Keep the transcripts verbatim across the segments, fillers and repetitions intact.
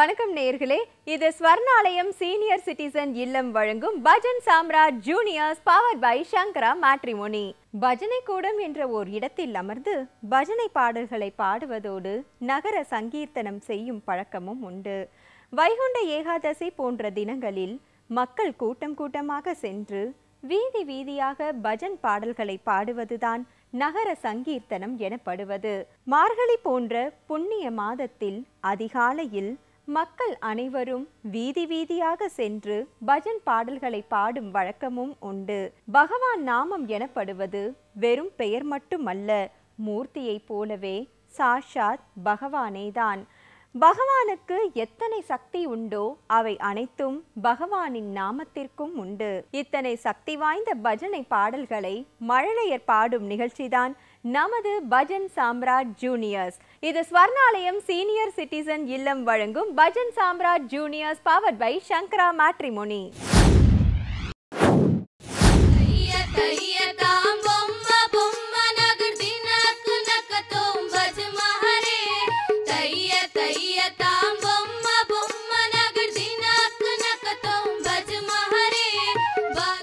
வணக்கம் நேயர்களே இது ஸ்வர்ணாலயம் சீனியர் சிட்டிசன் இல்லம் வழங்கும் Bhajan Samrat juniors powered by Sankara Matrimony பஜனை கூடம் என்ற ஓர் இடத்தில் அமர்ந்து பஜனை பாடல்களை பாடுவதோடு நகர சங்கீர்த்தனம் செய்யும் பழக்கமும் உண்டு. வைகுண்ட ஏகாதசி போன்ற தினங்களில் மக்கள் கூட்டம் கூட்டமாக சென்று வீதி வீதியாக பஜன் பாடல்களை பாடுவதுதான் நகர சங்கீர்த்தனம் எனப்படுவது. மார்கழி போன்ற புண்ணிய மாதத்தில் அதிகாலையில் மக்கள் அனைவரும் வீதி வீதியாக சென்று பஜன் பாடல்களை பாடும் வழக்கமும் உண்டு. பகவான் நாமம் எனப்படுவது வெறும் பெயர் மட்டுமல்ல, மூர்த்தியைப் போலவே சாட்சாத் பகவானேதான். பகவானுக்கு எத்தனை சக்தி உண்டோ அவை அனைத்தும் பகவானின் நாமத்திற்கும் உண்டு. இத்தனை சக்தி வாய்ந்த பஜனை பாடல்களை மழலையர் பாடும் நிகழ்ச்சிதான் நமது பஜன் சாம்ராட் ஜூனியர்ஸ். இது ஸ்வர்ணாலயம் சீனியர் சிட்டிசன் இல்லம் வழங்கும் Bhajan Samrat juniors powered by Sankara Matrimony.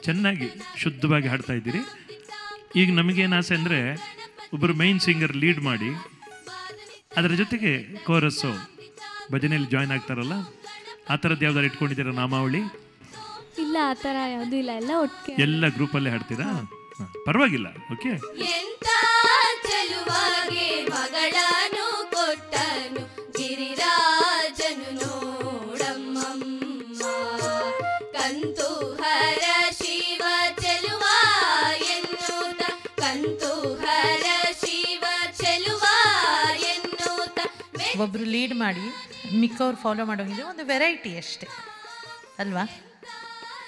ಚೆನ್ನಾಗಿ ಶುದ್ಧವಾಗಿ ಹಾಡ್ತಾ ಇದ್ದೀರಿ. ಈಗ ನಮಗೇನು ಆಸೆ ಅಂದರೆ ಒಬ್ಬರು ಮೇನ್ ಸಿಂಗರ್ ಲೀಡ್ ಮಾಡಿ ಅದರ ಜೊತೆಗೆ ಕೋರಸ್ಸು ಭಜನೆಯಲ್ಲಿ ಜಾಯ್ನ್ ಆಗ್ತಾರಲ್ಲ, ಆ ಥರದ್ದು ಯಾವ್ದಾರು ಇಟ್ಕೊಂಡಿದ್ದೀರಾ ನಾಮಾವಳಿ? ಇಲ್ಲ, ಆ ಥರ ಯಾವುದೂ ಇಲ್ಲ, ಎಲ್ಲ ಒಟ್ಟಿಗೆ ಎಲ್ಲ ಗ್ರೂಪಲ್ಲೇ ಹಾಡ್ತೀರಾ? ಪರವಾಗಿಲ್ಲ, ಓಕೆ. ಒಬ್ಬರು ಲೀಡ್ ಮಾಡಿ ಮಿಕ್ಕವ್ರು ಫಾಲೋ ಮಾಡೋಂಗಿದ್ರೆ ಒಂದು ವೆರೈಟಿ ಅಷ್ಟೇ ಅಲ್ವಾ?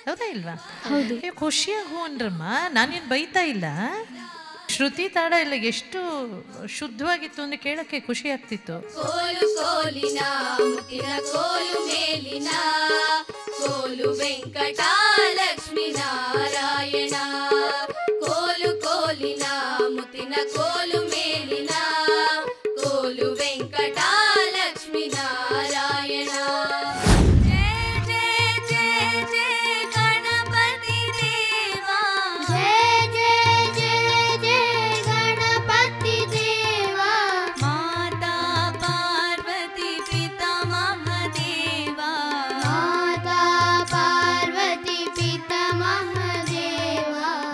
ಹೌದಾ ಇಲ್ವಾ? ಹೌದು. ಖುಷಿಯಾಗಿ ಹೂ ಅಂದ್ರಮ್ಮ, ನಾನೇನು ಬೈತಾ ಇಲ್ಲ. ಶ್ರುತಿ ತಾಡ ಇಲ್ಲ, ಎಷ್ಟು ಶುದ್ಧವಾಗಿತ್ತು ಅಂದರೆ ಕೇಳೋಕ್ಕೆ ಖುಷಿ ಆಗ್ತಿತ್ತು. ಕೋಲು ಕೋಲಿನ ಮುತ್ತಿನ ಕೋಲು ಮೇಲಿನ ಕೋಲು ವೆಂಕಟಾಲಕ್ಷ್ಮಿ ನಾರಾಯಣ ಕೋಲು ಕೋಲಿನ ಮುತ್ತಿನ ಕೋಲು ಮೇಲಿನ ಕೋಲು ವೆಂಕಟಾಲಕ್ಷ್ಮಿ ನಾರಾಯಣ.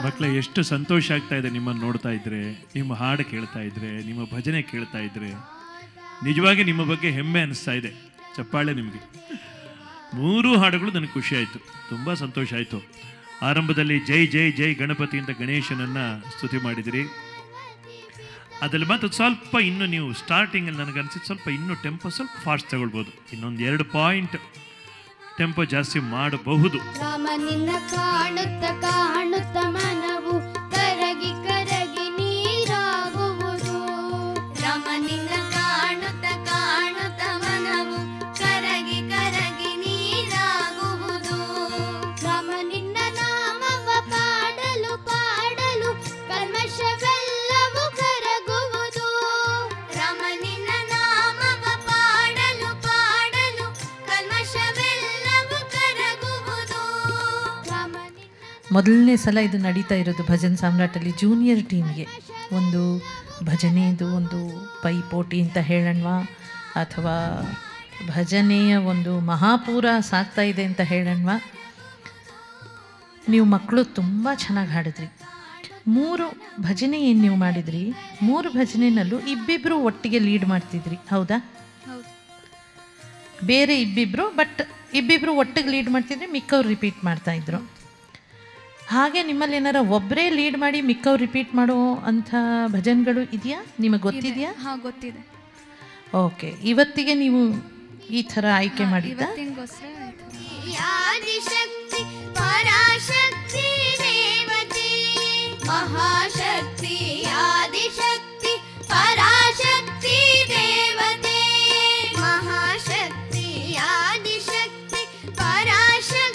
ಮಕ್ಕಳ, ಎಷ್ಟು ಸಂತೋಷ ಆಗ್ತಾ ಇದೆ ನಿಮ್ಮನ್ನು ನೋಡ್ತಾ ಇದ್ರೆ, ನಿಮ್ಮ ಹಾಡು ಕೇಳ್ತಾ ಇದ್ರೆ, ನಿಮ್ಮ ಭಜನೆ ಕೇಳ್ತಾ ಇದ್ರೆ. ನಿಜವಾಗಿ ನಿಮ್ಮ ಬಗ್ಗೆ ಹೆಮ್ಮೆ ಅನಿಸ್ತಾ ಇದೆ. ಚಪ್ಪಾಳೆ ನಿಮಗೆ. ಮೂರು ಹಾಡುಗಳು ನನಗೆ ಖುಷಿ ಆಯಿತು, ತುಂಬ ಸಂತೋಷ ಆಯಿತು. ಆರಂಭದಲ್ಲಿ ಜೈ ಜೈ ಜೈ ಗಣಪತಿ ಅಂತ ಗಣೇಶನನ್ನು ಸ್ತುತಿ ಮಾಡಿದಿರಿ. ಅದರಲ್ಲಿ ಮಾತ್ರ ಸ್ವಲ್ಪ ಇನ್ನೂ ನೀವು ಸ್ಟಾರ್ಟಿಂಗಲ್ಲಿ ನನಗನ್ಸಿದ್ದು ಸ್ವಲ್ಪ ಇನ್ನೂ ಟೆಂಪೋ ಸ್ವಲ್ಪ ಫಾಸ್ಟ್ ತಗೊಳ್ಬೋದು. ಇನ್ನೊಂದು ಎರಡು ಪಾಯಿಂಟ್ ಟೆಂಪೋ ಜಾಸ್ತಿ ಮಾಡಬಹುದು. ಮೊದಲನೇ ಸಲ ಇದು ನಡೀತಾ ಇರೋದು ಭಜನ್ ಸಾಮ್ರಾಟಲ್ಲಿ ಜೂನಿಯರ್ ಟೀಮ್ಗೆ. ಒಂದು ಭಜನೆಯದು ಒಂದು ಪೈಪೋಟಿ ಅಂತ ಹೇಳೋಣವಾ, ಅಥವಾ ಭಜನೆಯ ಒಂದು ಮಹಾಪೂರ ಸಾಗ್ತಾ ಇದೆ ಅಂತ ಹೇಳೋಣವಾ. ನೀವು ಮಕ್ಕಳು ತುಂಬ ಚೆನ್ನಾಗಿ ಹಾಡಿದ್ರಿ. ಮೂರು ಭಜನೆ ಏನು ನೀವು ಮಾಡಿದ್ರಿ, ಮೂರು ಭಜನೆಯಲ್ಲೂ ಇಬ್ಬಿಬ್ಬರು ಒಟ್ಟಿಗೆ ಲೀಡ್ ಮಾಡ್ತಿದ್ರಿ, ಹೌದಾ? ಬೇರೆ ಇಬ್ಬಿಬ್ಬರು, ಬಟ್ ಇಬ್ಬಿಬ್ಬರು ಒಟ್ಟಿಗೆ ಲೀಡ್ ಮಾಡ್ತಿದ್ರಿ, ಮಿಕ್ಕವ್ರು ರಿಪೀಟ್ ಮಾಡ್ತಾಯಿದ್ರು. ಹಾಗೆ ನಿಮ್ಮಲ್ಲಿ ಏನಾರ ಒಬ್ಬರೇ ಲೀಡ್ ಮಾಡಿ ಮಿಕ್ಕವ್ರು ರಿಪೀಟ್ ಮಾಡೋ ಅಂಥ ಭಜನ್ಗಳು ಇದೆಯಾ, ನಿಮಗೆ ಗೊತ್ತಿದೆಯಾ? ಹಾಂ, ಗೊತ್ತಿದೆ. ಓಕೆ, ಇವತ್ತಿಗೆ ನೀವು ಈ ಥರ ಆಯ್ಕೆ ಮಾಡಿದ್ರಾ? ಆದಿಶಕ್ತಿ ಪರಾಶಕ್ತಿ ದೇವತೆ ಮಹಾಶಕ್ತಿ ಆದಿಶಕ್ತಿ ಪರಾಶಕ್ತಿ ದೇವತೆ ಮಹಾಶಕ್ತಿ ಆದಿಶಕ್ತಿ ಪರಾಶಕ್ತಿ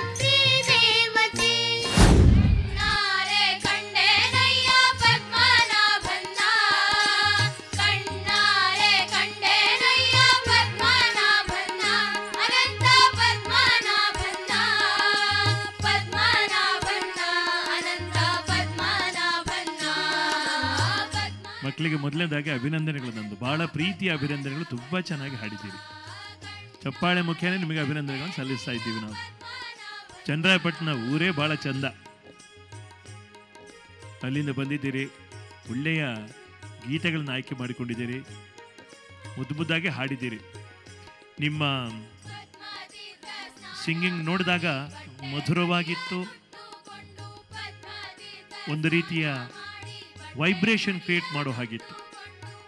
ಮಕ್ಕಳಿಗೆ ಮೊದಲನೇದಾಗಿ ಅಭಿನಂದನೆಗಳು ನಂದು. ಬಹಳ ಪ್ರೀತಿಯ ಅಭಿನಂದನೆಗಳು, ತುಂಬಾ ಚೆನ್ನಾಗಿ ಹಾಡಿದ್ದೀರಿ. ಚಪ್ಪಾಳೆ ಮುಖೇನೆ ನಿಮಗೆ ಅಭಿನಂದನೆಗಳನ್ನು ಸಲ್ಲಿಸ್ತಾ ಇದ್ದೀವಿ ನಾವು. ಚಂದ್ರಾಯಪಟ್ಟಣ ಊರೇ ಬಹಳ ಚಂದ, ಅಲ್ಲಿಂದ ಬಂದಿದ್ದೀರಿ. ಒಳ್ಳೆಯ ಗೀತೆಗಳನ್ನು ಆಯ್ಕೆ ಮಾಡಿಕೊಂಡಿದ್ದೀರಿ, ಮುದ್ದು ಮುದ್ದಾಗಿ ಹಾಡಿದ್ದೀರಿ. ನಿಮ್ಮ ಸಿಂಗಿಂಗ್ ನೋಡಿದಾಗ ಮಧುರವಾಗಿತ್ತು, ಒಂದು ರೀತಿಯ ವೈಬ್ರೇಷನ್ ಕ್ರಿಯೇಟ್ ಮಾಡೋ ಹಾಗಿತ್ತು.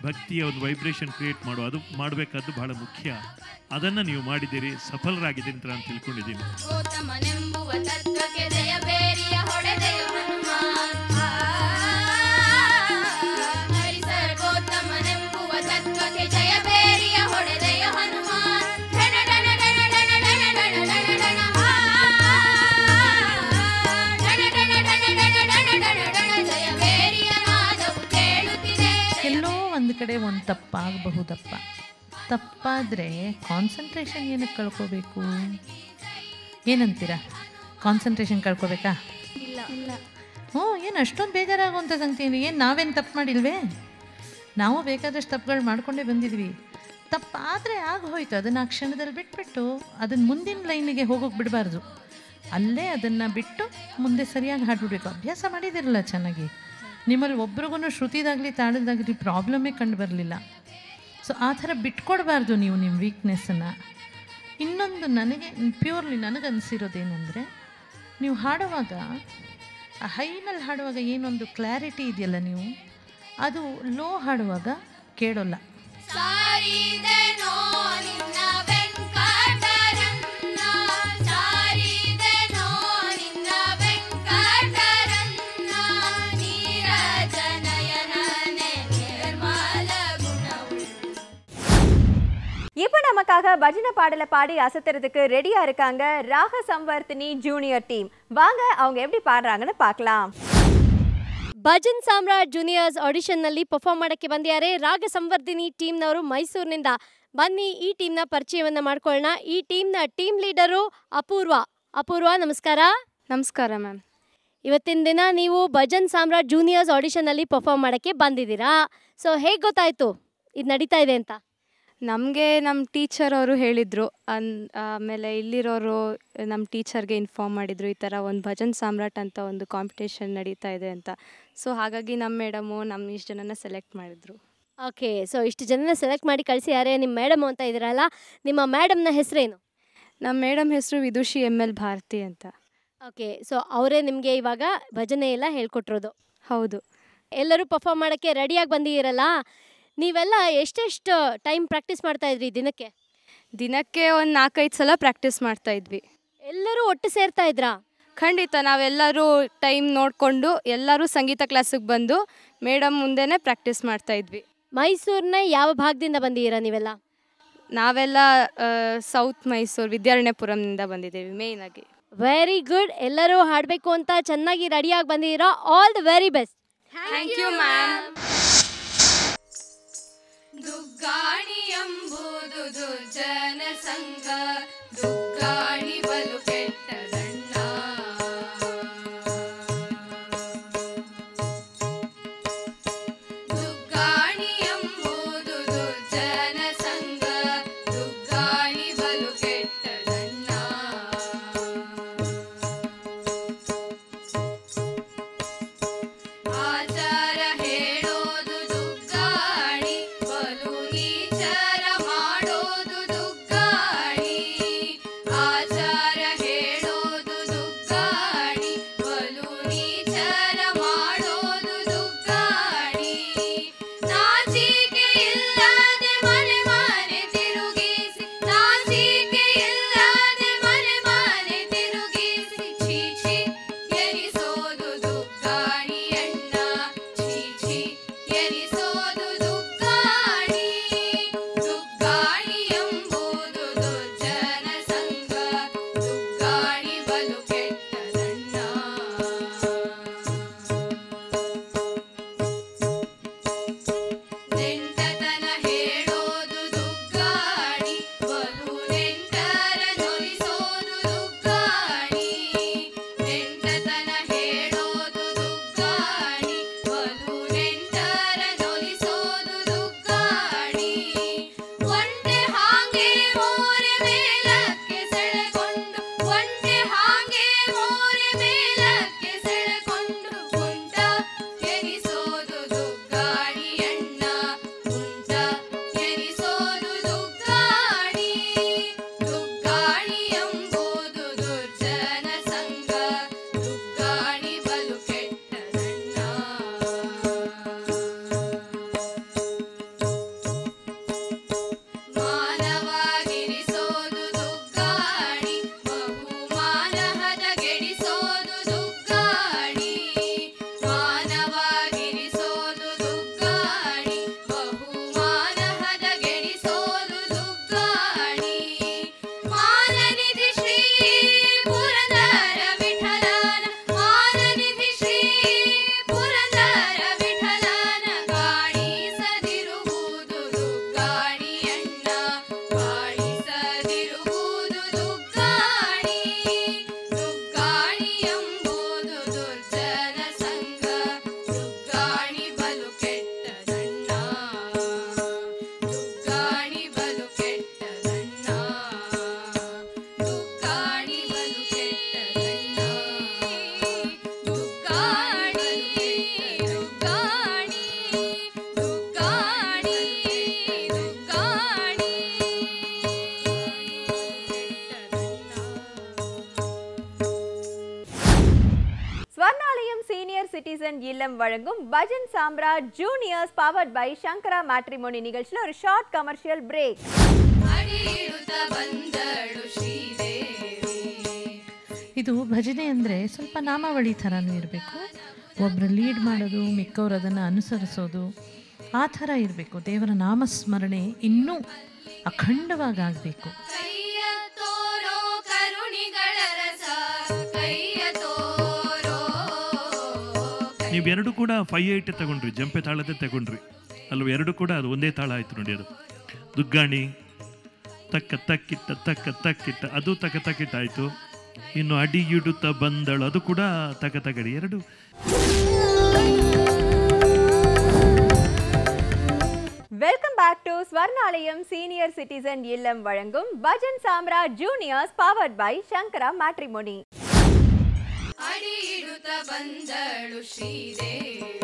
ಭಕ್ತಿಯ ಒಂದು ವೈಬ್ರೇಷನ್ ಕ್ರಿಯೇಟ್ ಮಾಡೋ, ಅದು ಮಾಡಬೇಕಾದ್ದು ಬಹಳ ಮುಖ್ಯ. ಅದನ್ನು ನೀವು ಮಾಡಿದ್ದೀರಿ, ಸಫಲರಾಗಿದ್ದೀನಿ ಅಂತ ನಾನು ತಿಳ್ಕೊಂಡಿದ್ದೀನಿ. ಕಡೆ ಒಂದು ತಪ್ಪಾಗಬಹುದಪ್ಪ, ತಪ್ಪಾದರೆ ಕಾನ್ಸಂಟ್ರೇಷನ್ ಏನಕ್ಕೆ ಕಳ್ಕೋಬೇಕು? ಏನಂತೀರಾ? ಕಾನ್ಸಂಟ್ರೇಷನ್ ಕಳ್ಕೋಬೇಕಾ? ಇಲ್ಲ ಇಲ್ಲ. ಹ್ಞೂ, ಏನು ಅಷ್ಟೊಂದು ಬೇಜಾರಾಗುವಂಥ ಸಂಗತಿ ಏನು? ನಾವೇನು ತಪ್ಪು ಮಾಡಿಲ್ವೇ? ನಾವು ಬೇಕಾದಷ್ಟು ತಪ್ಪುಗಳು ಮಾಡಿಕೊಂಡೇ ಬಂದಿದ್ವಿ. ತಪ್ಪಾದರೆ ಆಗೋಯ್ತು, ಅದನ್ನು ಆ ಕ್ಷಣದಲ್ಲಿ ಬಿಟ್ಬಿಟ್ಟು ಅದನ್ನು ಮುಂದಿನ ಲೈನಿಗೆ ಹೋಗೋಕೆ ಬಿಡಬಾರ್ದು. ಅಲ್ಲೇ ಅದನ್ನು ಬಿಟ್ಟು ಮುಂದೆ ಸರಿಯಾಗಿ ಹಾಡ್ಬಿಡ್ಬೇಕು. ಅಭ್ಯಾಸ ಮಾಡಿದಿರಲ್ಲ ಚೆನ್ನಾಗಿ, ನಿಮ್ಮಲ್ಲಿ ಒಬ್ರಿಗೂ ಶ್ರುತಿದಾಗಲಿ ತಾಳದಾಗಲಿ ಪ್ರಾಬ್ಲಮ್ಮೇ ಕಂಡು ಬರಲಿಲ್ಲ. ಸೊ ಆ ಥರ ಬಿಟ್ಕೊಡ್ಬಾರ್ದು ನೀವು ನಿಮ್ಮ ವೀಕ್ನೆಸ್ಸನ್ನು. ಇನ್ನೊಂದು ನನಗೆ ಪ್ಯೂರ್ಲಿ ನನಗನ್ಸಿರೋದೇನೆಂದರೆ, ನೀವು ಹಾಡುವಾಗ ಆ ಹೈನಲ್ಲಿ ಹಾಡುವಾಗ ಏನೊಂದು ಕ್ಲಾರಿಟಿ ಇದೆಯಲ್ಲ ನೀವು, ಅದು ಲೋ ಹಾಡುವಾಗ ಕೇಳೋಲ್ಲ. இப்போ நமக்காக பஜனை பாடலை பாடி அசத்துறதுக்கு ரெடியா இருக்காங்க ராக சம்வர்தினி ஜூனியர் டீம். வாங்க அவங்க எப்படி பாடுறாங்கன்னு பார்க்கலாம். ಭಜನ್ ಸಾಮ್ರಾಟ್ ಜೂನಿಯರ್ಸ್ ಆಡಿಷನ್ನಲ್ಲಿ ಪರ್ಫಾರ್ಮ್ ಮಾಡೋಕ್ಕೆ ಬಂದಿದ್ದಾರೆ ರಾಗ ಸಂವರ್ಧಿನಿ ಟೀಮ್ನವರು ಮೈಸೂರಿನಿಂದ. ಬನ್ನಿ ಈ ಟೀಮ್ನ ಪರಿಚಯವನ್ನು ಮಾಡ್ಕೊಳ್ಳೋಣ. ಈ ಟೀಮ್ನ ಟೀಮ್ ಲೀಡರು ಅಪೂರ್ವ. ಅಪೂರ್ವ, ನಮಸ್ಕಾರ. ನಮಸ್ಕಾರ ಮ್ಯಾಮ್. ಇವತ್ತಿನ ದಿನ ನೀವು ಭಜನ್ ಸಾಮ್ರಾಟ್ ಜೂನಿಯರ್ಸ್ ಆಡಿಷನ್ನಲ್ಲಿ ಪರ್ಫಾರ್ಮ್ ಮಾಡೋಕ್ಕೆ ಬಂದಿದ್ದೀರಾ. ಸೊ ಹೇಗೆ ಗೊತ್ತಾಯಿತು ಇದು ನಡೀತಾ ಇದೆ ಅಂತ? ನಮಗೆ ನಮ್ಮ ಟೀಚರ್ ಅವರು ಹೇಳಿದರು. ಅನ್ ಆಮೇಲೆ ಇಲ್ಲಿರೋರು ನಮ್ಮ ಟೀಚರ್ಗೆ ಇನ್ಫಾರ್ಮ್ ಮಾಡಿದರು, ಈ ಥರ ಒಂದು ಭಜನ್ ಸಾಮ್ರಾಟ್ ಅಂತ ಒಂದು ಕಾಂಪಿಟೇಷನ್ ನಡೀತಾ ಇದೆ ಅಂತ. ಸೊ ಹಾಗಾಗಿ ನಮ್ಮ ಮೇಡಮು ನಮ್ಮ ಇಷ್ಟು ಜನನ ಸೆಲೆಕ್ಟ್ ಮಾಡಿದರು. ಓಕೆ, ಸೊ ಇಷ್ಟು ಜನನ ಸೆಲೆಕ್ಟ್ ಮಾಡಿ ಕಳಿಸಿದ್ದಾರೆ. ನಿಮ್ಮ ಮೇಡಮು ಅಂತ ಇದ್ದೀರಲ್ಲ, ನಿಮ್ಮ ಮೇಡಮ್ನ ಹೆಸರೇನು? ನಮ್ಮ ಮೇಡಮ್ ಹೆಸರು ವಿದುಷಿ ಎಮ್ ಎಲ್ ಭಾರತಿ ಅಂತ. ಓಕೆ, ಸೊ ಅವರೇ ನಿಮಗೆ ಇವಾಗ ಭಜನೆ ಎಲ್ಲ ಹೇಳ್ಕೊಟ್ಟಿರೋದು? ಹೌದು. ಎಲ್ಲರೂ ಪರ್ಫಾರ್ಮ್ ಮಾಡೋಕ್ಕೆ ರೆಡಿಯಾಗಿ ಬಂದಿದ್ದೀರಲ್ಲ, ನೀವೆಲ್ಲ ಎಷ್ಟೆಷ್ಟು ಟೈಮ್ ಪ್ರಾಕ್ಟೀಸ್ ಮಾಡ್ತಾಯಿದ್ರಿ ದಿನಕ್ಕೆ? ದಿನಕ್ಕೆ ಒಂದು ನಾಲ್ಕೈದು ಸಲ ಪ್ರಾಕ್ಟೀಸ್ ಮಾಡ್ತಾಯಿದ್ವಿ. ಎಲ್ಲರೂ ಒಟ್ಟು ಸೇರ್ತಾ ಇದ್ರಾ? ಖಂಡಿತ, ನಾವೆಲ್ಲರೂ ಟೈಮ್ ನೋಡಿಕೊಂಡು ಎಲ್ಲರೂ ಸಂಗೀತ ಕ್ಲಾಸಿಗೆ ಬಂದು ಮೇಡಮ್ ಮುಂದೆನೇ ಪ್ರಾಕ್ಟೀಸ್ ಮಾಡ್ತಾಯಿದ್ವಿ. ಮೈಸೂರಿನ ಯಾವ ಭಾಗದಿಂದ ಬಂದಿದ್ದೀರಾ ನೀವೆಲ್ಲ? ನಾವೆಲ್ಲ ಸೌತ್ ಮೈಸೂರು ವಿದ್ಯಾರಣ್ಯಪುರಂನಿಂದ ಬಂದಿದ್ದೀವಿ ಮೇಯ್ನಾಗಿ. Very good. ಎಲ್ಲರೂ ಹಾಡಬೇಕು ಅಂತ ಚೆನ್ನಾಗಿ ರೆಡಿಯಾಗಿ ಬಂದಿದ್ದೀರಾ. All the very best. Thank you ma'am. ದುಗ್ಗಾಣಿ ಎಂಬುದು ದುರ್ಜನ ಸಂಘ, ದುಗ್ಗಾಣಿ ಬಲು ಕೆಟ್ಟ ದಂಡ. ದುಗ್ಗಾಣಿ ಎಂಬುದು ದುರ್ಜನ ಸಂಘ, ದುಗ್ಗಾಣಿ ಬಲು ಕೆಟ್ಟ ದಂಡ. ಆಚಾರ ಹೇಳೋದು Illam வழங்கும் Bhajan Samrat juniors powered by Sankara Matrimony நிகழ்ச்சியில் ஒரு ஷார்ட் கமர்ஷியல் பிரேக். ಇದು ಭಜನೆ ಅಂದರೆ ಸ್ವಲ್ಪ ನಾಮಾವಳಿ ಥರನೂ ಇರಬೇಕು, ಒಬ್ಬರು ಲೀಡ್ ಮಾಡೋದು, ಮಿಕ್ಕವರು ಅದನ್ನು ಅನುಸರಿಸೋದು, ಆ ಥರ ಇರಬೇಕು. ದೇವರ ನಾಮಸ್ಮರಣೆ ಇನ್ನೂ ಅಖಂಡವಾಗಿ ಆಗಬೇಕು. ನೀವೆರಡು ಕೂಡ ಫೈ ಏಟ್ ತಗೊಂಡ್ರಿ, ಜಂಪೆ ತಾಳದೇ ತಗೊಂಡ್ರಿ ಅಲ್ವ, ಎರಡು ಕೂಡ ಅದು ಒಂದೇ ತಾಳ ಆಯಿತು ನೋಡಿ. ಅದು ದುಗ್ಗಾಣಿ ತಕ್ಕ ತಕ್ಕಿತ್ತ ತಕ್ಕ ತಕ್ಕಿತ್ತ ಅದು ತಕ್ಕ ತಕ್ಕಿತ್ತ ಆಯಿತು. ಇನ್ನು ಅಡಿಗಿಡುತ್ತ ಬಂದಳು ಅದು ಕೂಡ ತಕ ತಗಡಿ. ಎರಡು welcome back to Swarnalayam Senior Citizen ಇಲ್ಲಂ ವಳಂಗಂ Bhajan Samrat juniors powered by Shankara Matrimony. ಅಡಿಗಿಡುತ್ತ ಬಂದಳು ಶ್ರೀದೇವಿ